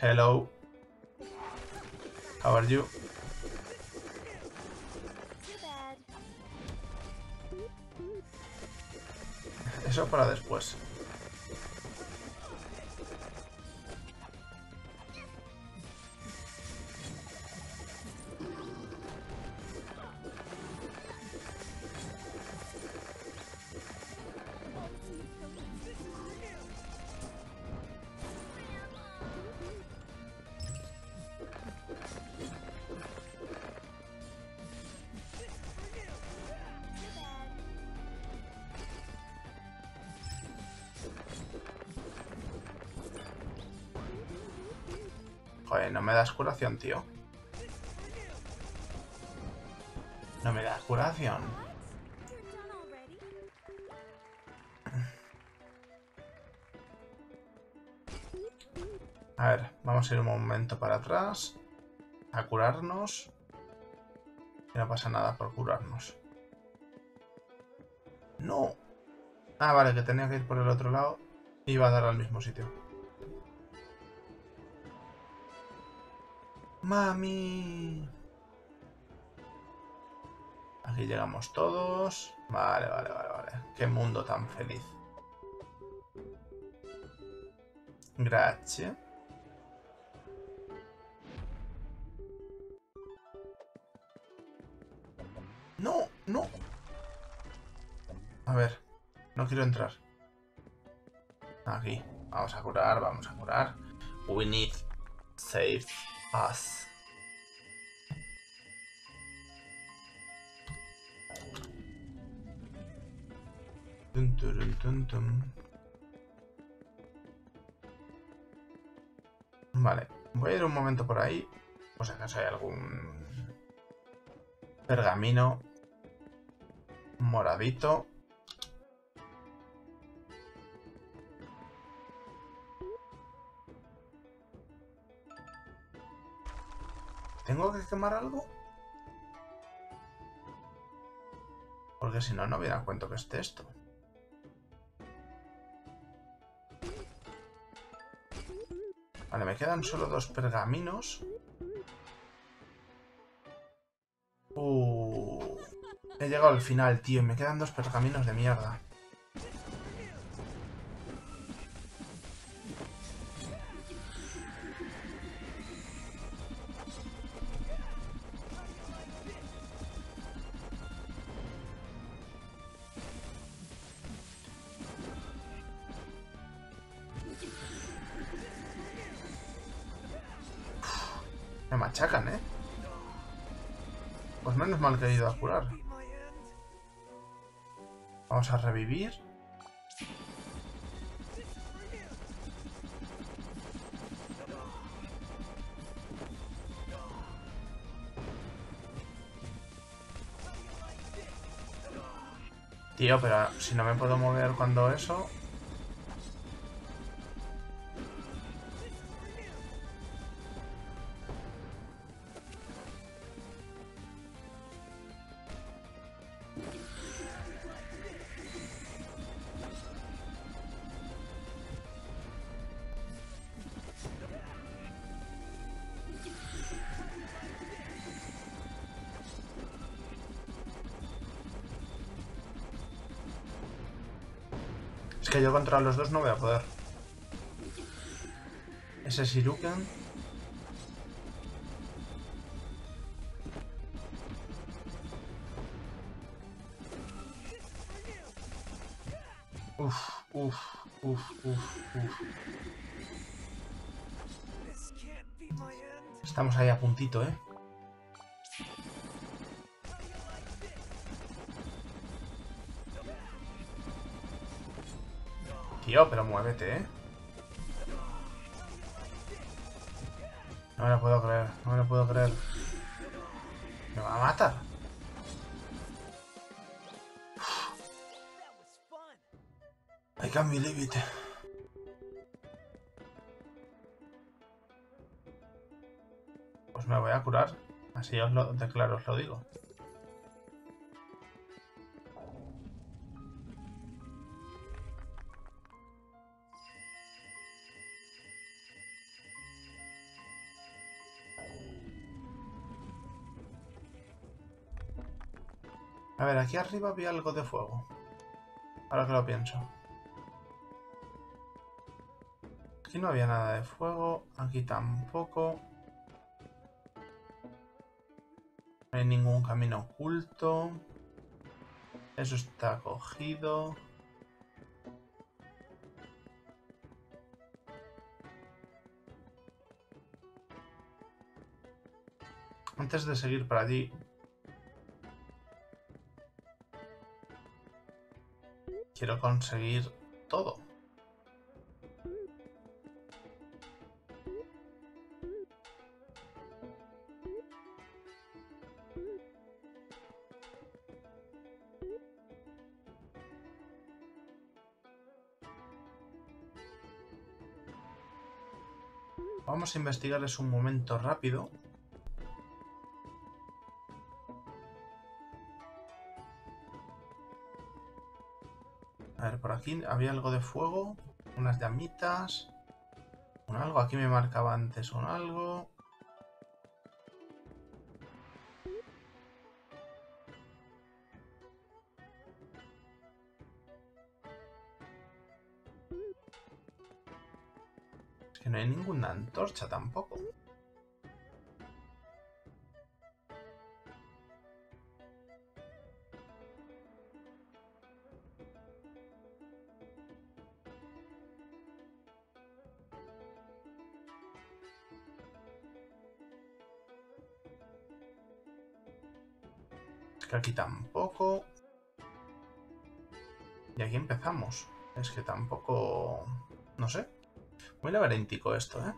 Hello. How are you? Eso para después. Joder, no me das curación, tío. No me das curación. A ver, vamos a ir un momento para atrás. A curarnos. Y no pasa nada por curarnos. ¡No! Ah, vale, que tenía que ir por el otro lado. Iba a dar al mismo sitio. ¡Mami! Aquí llegamos todos. Vale, vale, vale, vale. ¡Qué mundo tan feliz! Gracias. ¡No! ¡No! A ver. No quiero entrar. Aquí. Vamos a curar, vamos a curar. We need save. Paz. Dun, dun, dun, dun. Vale, voy a ir un momento por ahí, por si acaso hay algún pergamino moradito. ¿Tengo que quemar algo? Porque si no, no me da cuenta que esté esto. Vale, me quedan solo dos pergaminos. He llegado al final, tío, y me quedan dos pergaminos de mierda. Me machacan, ¿eh? Pues menos mal que he ido a curar. Vamos a revivir. Tío, pero si no me puedo mover cuando eso... Es que yo contra los dos no voy a poder. Ese Shuriken. Uf, uf, uf, uf, uf. Estamos ahí a puntito, ¿eh? Tío, pero muévete, ¿eh? No me lo puedo creer, no me lo puedo creer. Me va a matar. I can't believe it. Pues me voy a curar. Así os lo declaro, os lo digo. A ver, aquí arriba había algo de fuego. Ahora que lo pienso. Aquí no había nada de fuego. Aquí tampoco. No hay ningún camino oculto. Eso está cogido. Antes de seguir para allí... Quiero conseguir todo. Vamos a investigarles un momento rápido. Por aquí había algo de fuego, unas llamitas, un algo. Aquí me marcaba antes un algo. Es que no hay ninguna antorcha tampoco. Que aquí tampoco. Y aquí empezamos. Es que tampoco... No sé. Muy laberíntico esto, ¿eh?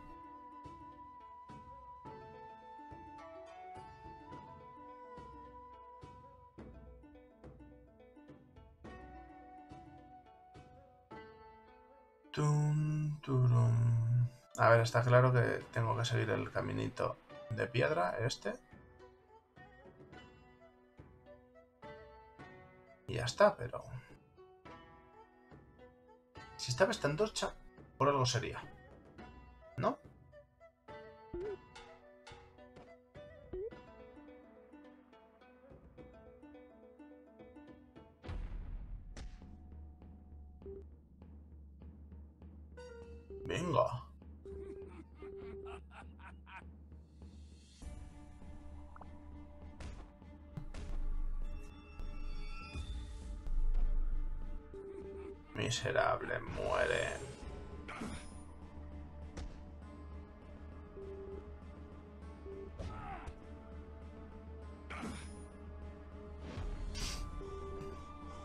A ver, está claro que tengo que seguir el caminito de piedra, este. Y ya está, pero... Si estaba esta antorcha, por algo sería, ¿no? Venga. Miserable, muere.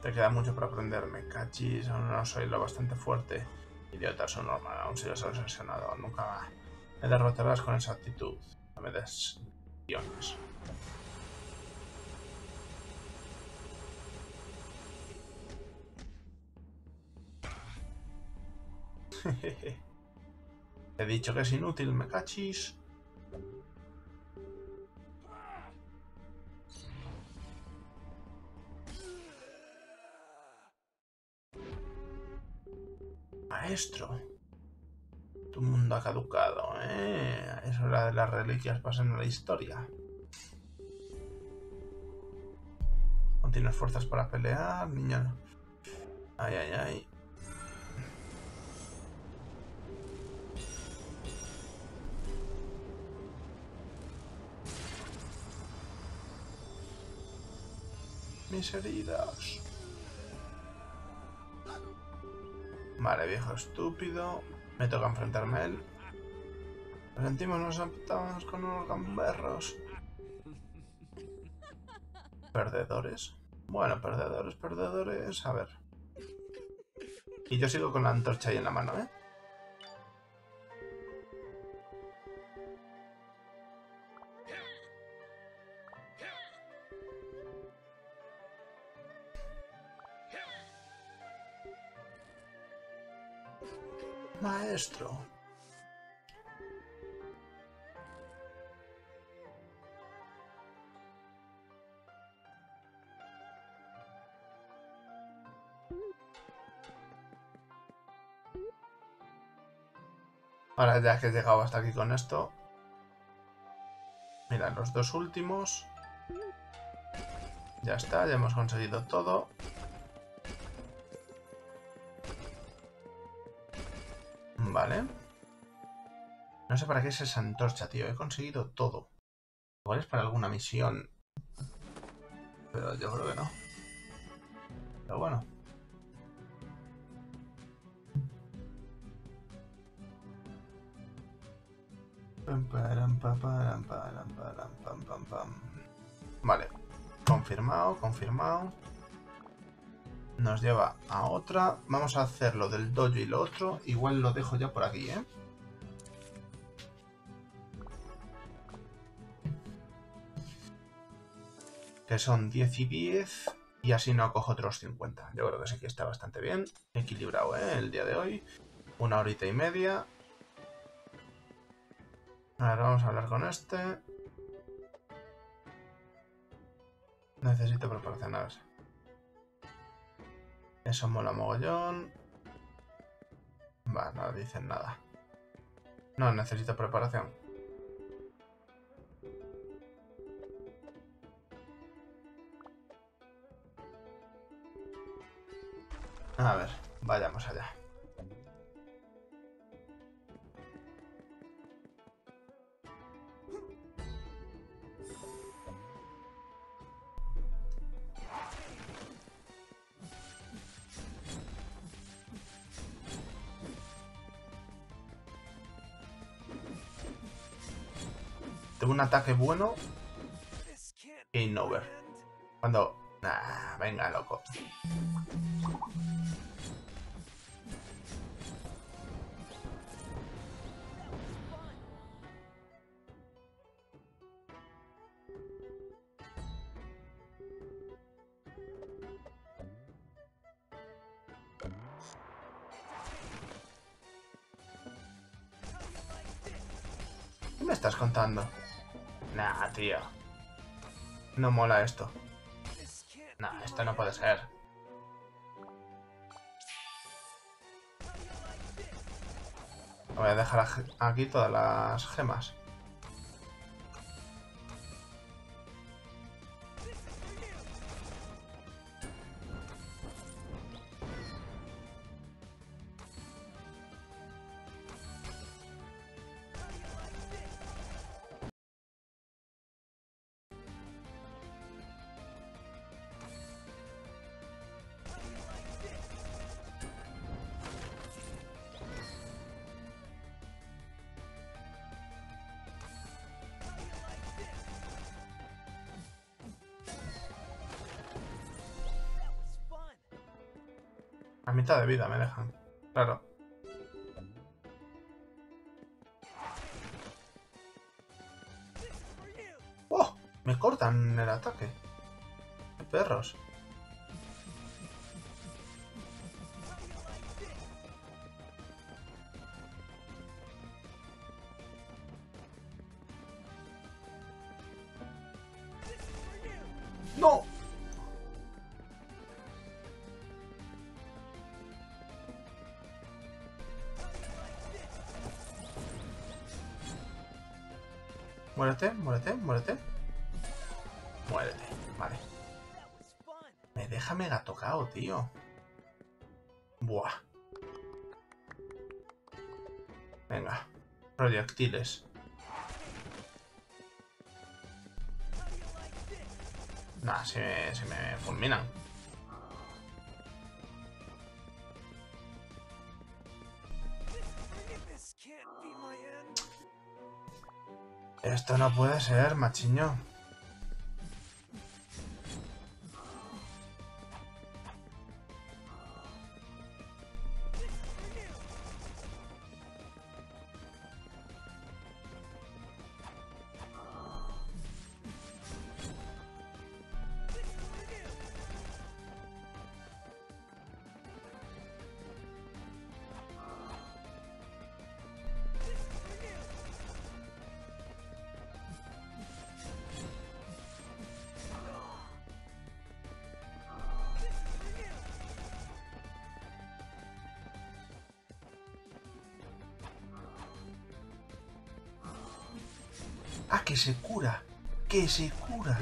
Te queda mucho por aprenderme, cachis. Aún no soy lo bastante fuerte. Idiota, soy normal. Aún si los has obsesionado, nunca me derrotarás con esa actitud. No me des guiones. He dicho que es inútil, me cachis. Maestro. Tu mundo ha caducado, ¿eh? Es hora de las reliquias pasen a la historia. No tienes fuerzas para pelear, niña. Ay, ay, ay. Mis heridas. Vale, viejo estúpido. Me toca enfrentarme a él. Lo sentimos, nos adaptamos con unos gamberros. Perdedores. Bueno, perdedores, perdedores. A ver. Y yo sigo con la antorcha ahí en la mano, ¿eh? Maestro. Ahora ya que he llegado hasta aquí con esto, mira, los dos últimos. Ya está, ya hemos conseguido todo. Vale. No sé para qué es esa antorcha, tío. He conseguido todo. Igual es para alguna misión. Pero yo creo que no. Pero bueno. Vale, confirmado, confirmado. Nos lleva a otra. Vamos a hacer lo del dojo y lo otro. Igual lo dejo ya por aquí, ¿eh? Que son 10 y 10. Y así no cojo otros 50. Yo creo que sí que está bastante bien. Equilibrado, ¿eh? El día de hoy. 1 horita y media. Ahora vamos a hablar con este. Necesito proporcionarse. Eso mola mogollón. Va, no dicen nada. No, necesito preparación. A ver, vayamos allá. Un ataque bueno. Game over. Cuando... Nah, venga, loco. ¿Qué me estás contando? Nah, tío. No mola esto. Nah, esto no puede ser. Voy a dejar aquí todas las gemas. A mitad de vida me dejan, claro. ¡Oh! Me cortan el ataque. ¡Qué perros! ¡No! Muérete, muérete, muérete. Muérete, vale. Me deja mega tocado, tío. Buah. Venga, proyectiles. Nah, se me fulminan. Esto no puede ser, machiño. ¡Ah, que se cura! ¡Que se cura!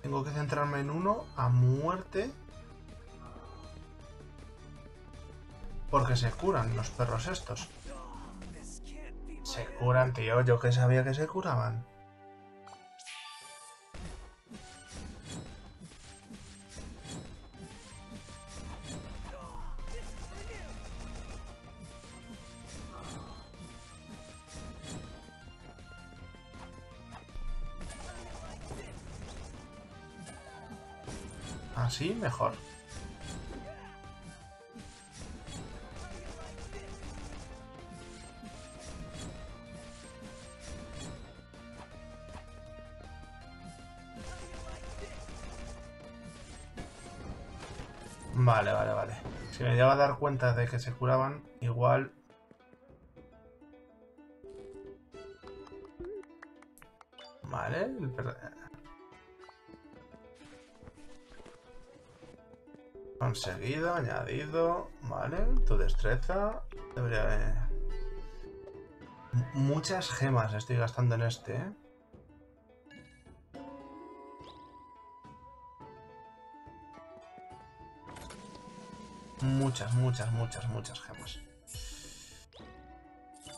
Tengo que centrarme en uno a muerte. Porque se curan los perros estos. Se curan, tío. Yo que sabía que se curaban. Así mejor. Vale, vale, vale. Si me llega a dar cuenta de que se curaban, igual... Vale, conseguido, añadido, vale, tu destreza, debería... Muchas gemas estoy gastando en este, ¿eh? Muchas, muchas, muchas, muchas gemas.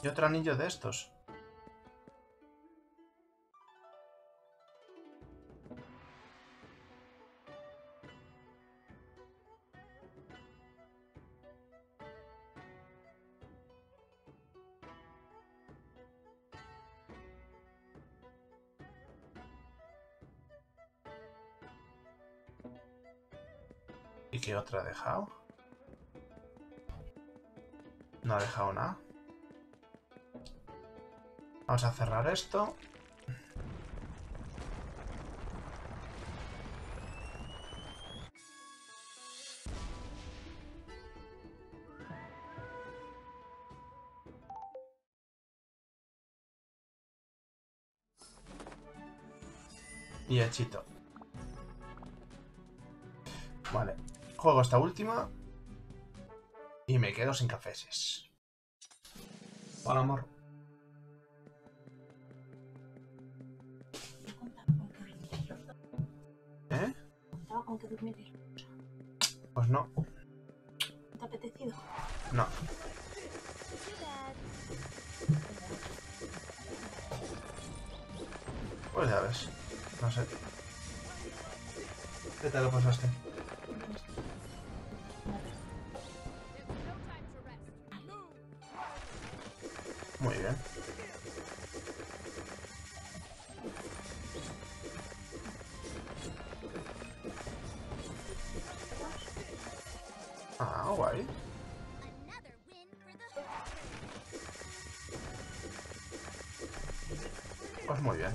Y otro anillo de estos. ¿Y qué otra ha dejado? No ha dejado nada. Vamos a cerrar esto. Y hechito. Vale. Juego esta última. Y me quedo sin cafés. Para amor. ¿Eh? Contaba con que durmieras. Pues no. ¿Te ha apetecido? No. Pues ya ves. No sé. ¿Qué te lo pasaste? Muy bien. Ah, guay. Pues muy bien.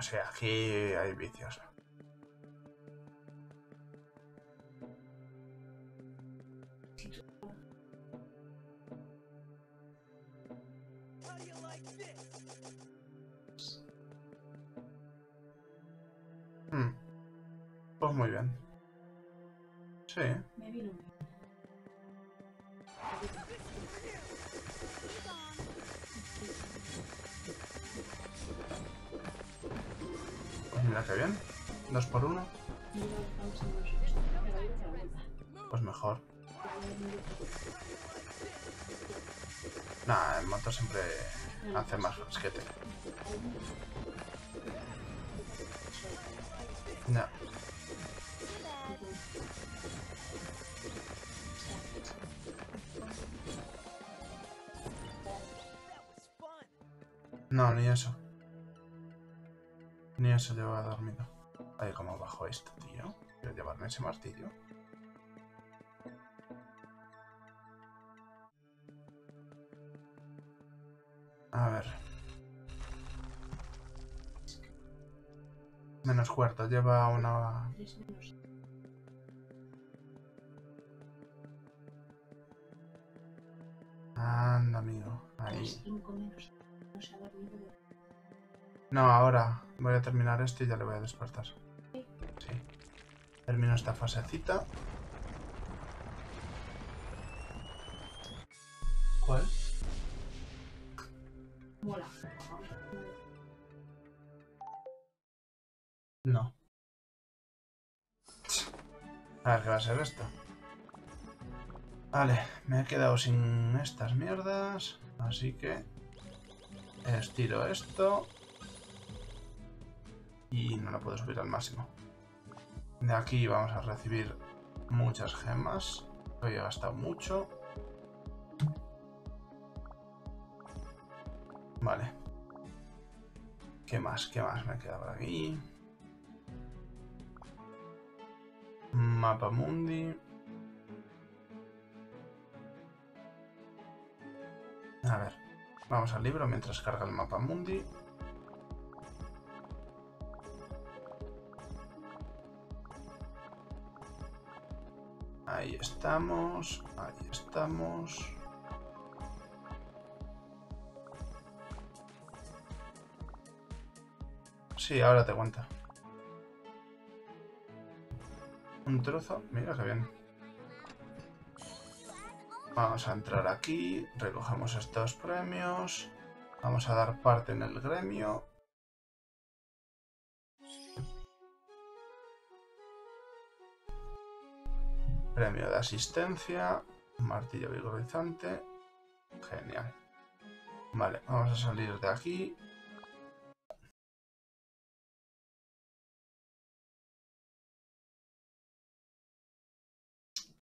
O sea, aquí hay vicios. Pues muy bien. Sí. Mira que bien, 2 por 1. Pues mejor. Nah, el motor siempre hace más fresquete. No. No, ni eso. Ni eso lleva dormido. Ay, como bajo esto, tío. Quiero llevarme ese martillo. A ver. Menos cuarto, lleva una... Anda, amigo. Ahí. no se ha dormido. No, ahora voy a terminar esto y ya le voy a despertar. Sí. Sí. Termino esta fasecita. ¿Cuál? Mola. No. A ver qué va a ser esto. Vale, me he quedado sin estas mierdas, así que estiro esto y no lo puedo subir al máximo. De aquí vamos a recibir muchas gemas, hoy he gastado mucho. Vale. ¿Qué más? ¿Qué más me queda por aquí? Mapa mundi. A ver, vamos al libro mientras carga el mapa mundi. Ahí estamos, ahí estamos. Sí, ahora te cuenta. Un trozo, mira qué bien. Vamos a entrar aquí, recogemos estos premios, vamos a dar parte en el gremio. Premio de asistencia, martillo vigorizante, genial. Vale, vamos a salir de aquí.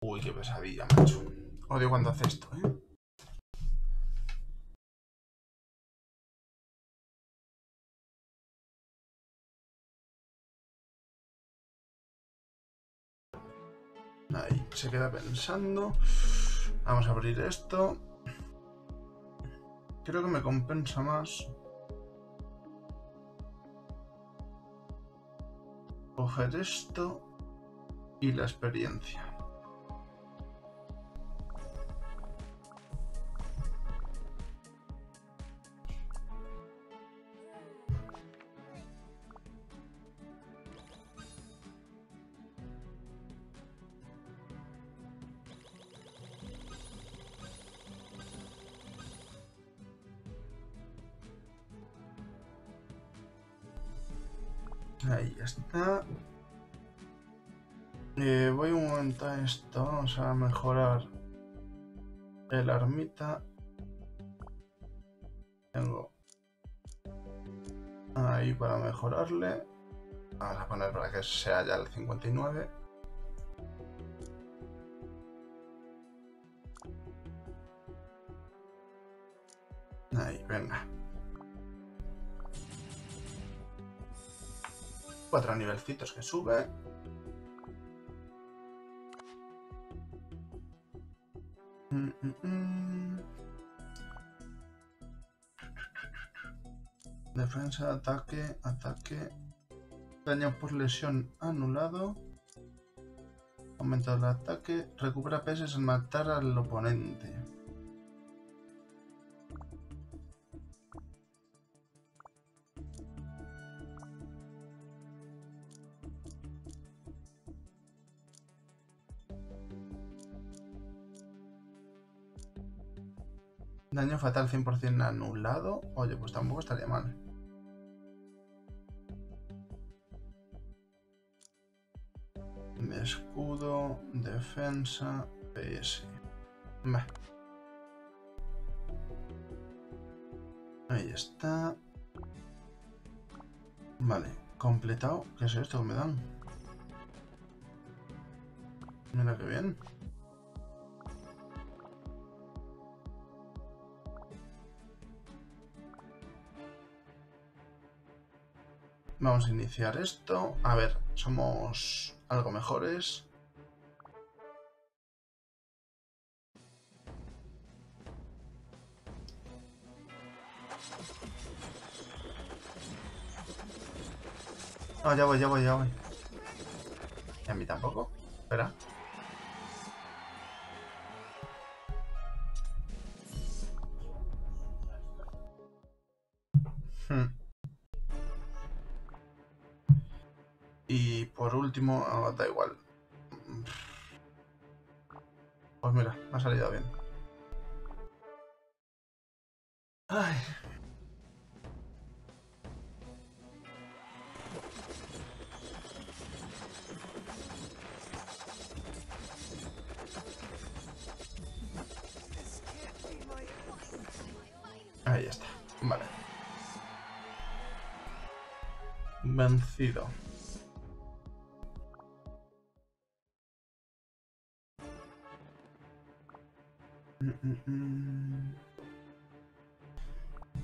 Uy, qué pesadilla, macho. Odio cuando hace esto, ¿eh? Ahí, se queda pensando. Vamos a abrir esto. Creo que me compensa más. Coger esto y la experiencia. Ahí está. Voy un momento a esto. Vamos a mejorar el armita. Tengo ahí para mejorarle. Vamos a poner para que sea ya el 59. Ahí, venga. 4 nivelcitos que sube. Defensa, ataque, ataque. Daño por lesión anulado. Aumenta el ataque. Recupera PS al matar al oponente. Daño fatal 100% anulado. Oye, pues tampoco estaría mal. Escudo, defensa, PS. Bah. Ahí está. Vale, completado. ¿Qué es esto que me dan? Mira que bien. Vamos a iniciar esto. A ver, somos algo mejores. No, ya voy, ya voy, ya voy. Y a mí tampoco. Espera. último, da igual. Pues mira, me ha salido bien. Ay. Ahí está, vale. Vencido.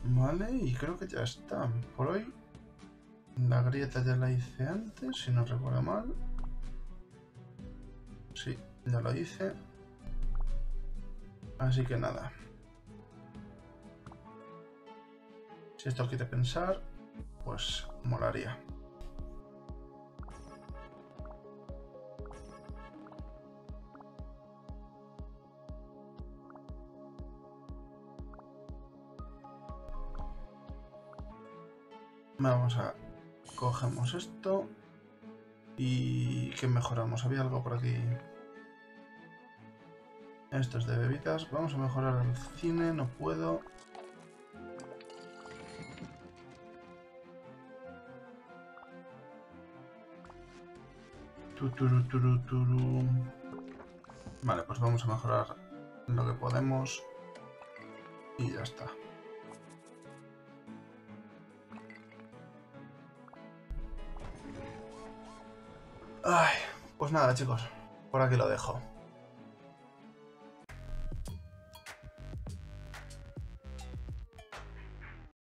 Vale, y creo que ya está por hoy. La grieta ya la hice antes, si no recuerdo mal. Sí, ya lo hice. Así que nada. Si esto quiere pensar, pues molaría. Vamos a... cogemos esto. ¿Y qué mejoramos? Había algo por aquí. Esto es de bebidas. Vamos a mejorar el cine, no puedo. Vale, pues vamos a mejorar lo que podemos y ya está. Ay, pues nada, chicos, por aquí lo dejo.